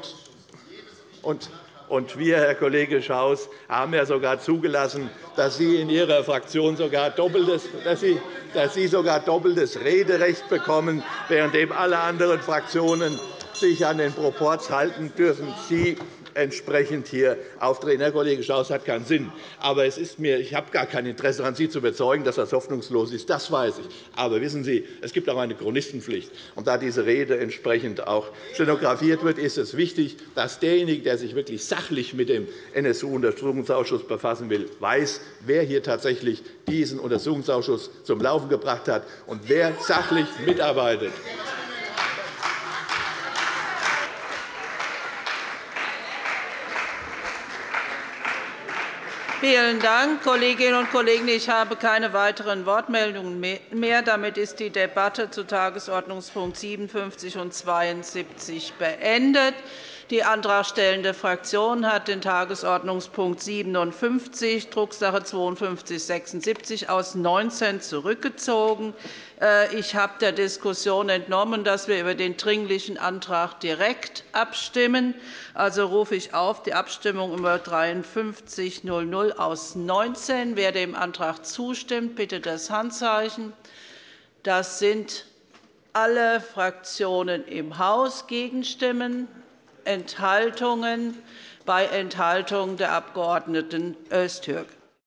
und, und wir, Herr Kollege Schaus, haben ja sogar zugelassen, dass Sie in Ihrer Fraktion sogar doppeltes, dass Sie, dass Sie sogar doppeltes Rederecht bekommen, währenddem alle anderen Fraktionen sich an den Proporz halten dürfen. Sie entsprechend hier auftreten. Herr Kollege Schaus, hat keinen Sinn. Aber es ist mir, ich habe gar kein Interesse daran, Sie zu überzeugen, dass das hoffnungslos ist. Das weiß ich. Aber wissen Sie, es gibt auch eine Chronistenpflicht. Und da diese Rede entsprechend auch stenografiert wird, ist es wichtig, dass derjenige, der sich wirklich sachlich mit dem N S U-Untersuchungsausschuss befassen will, weiß, wer hier tatsächlich diesen Untersuchungsausschuss zum Laufen gebracht hat und wer sachlich mitarbeitet. Vielen Dank, Kolleginnen und Kollegen. Ich habe keine weiteren Wortmeldungen mehr. Damit ist die Debatte zu Tagesordnungspunkt siebenundfünfzig und zweiundsiebzig beendet. Die antragstellende Fraktion hat den Tagesordnungspunkt siebenundfünfzig, Drucksache fünf zwei sieben sechs, aus neunzehn zurückgezogen. Ich habe der Diskussion entnommen, dass wir über den Dringlichen Antrag direkt abstimmen. Also rufe ich auf die Abstimmung über fünf drei null null aus neunzehn. Wer dem Antrag zustimmt, bitte das Handzeichen. Das sind alle Fraktionen im Haus. Gegenstimmen? Enthaltungen? Bei Enthaltung der Abg. Öztürk.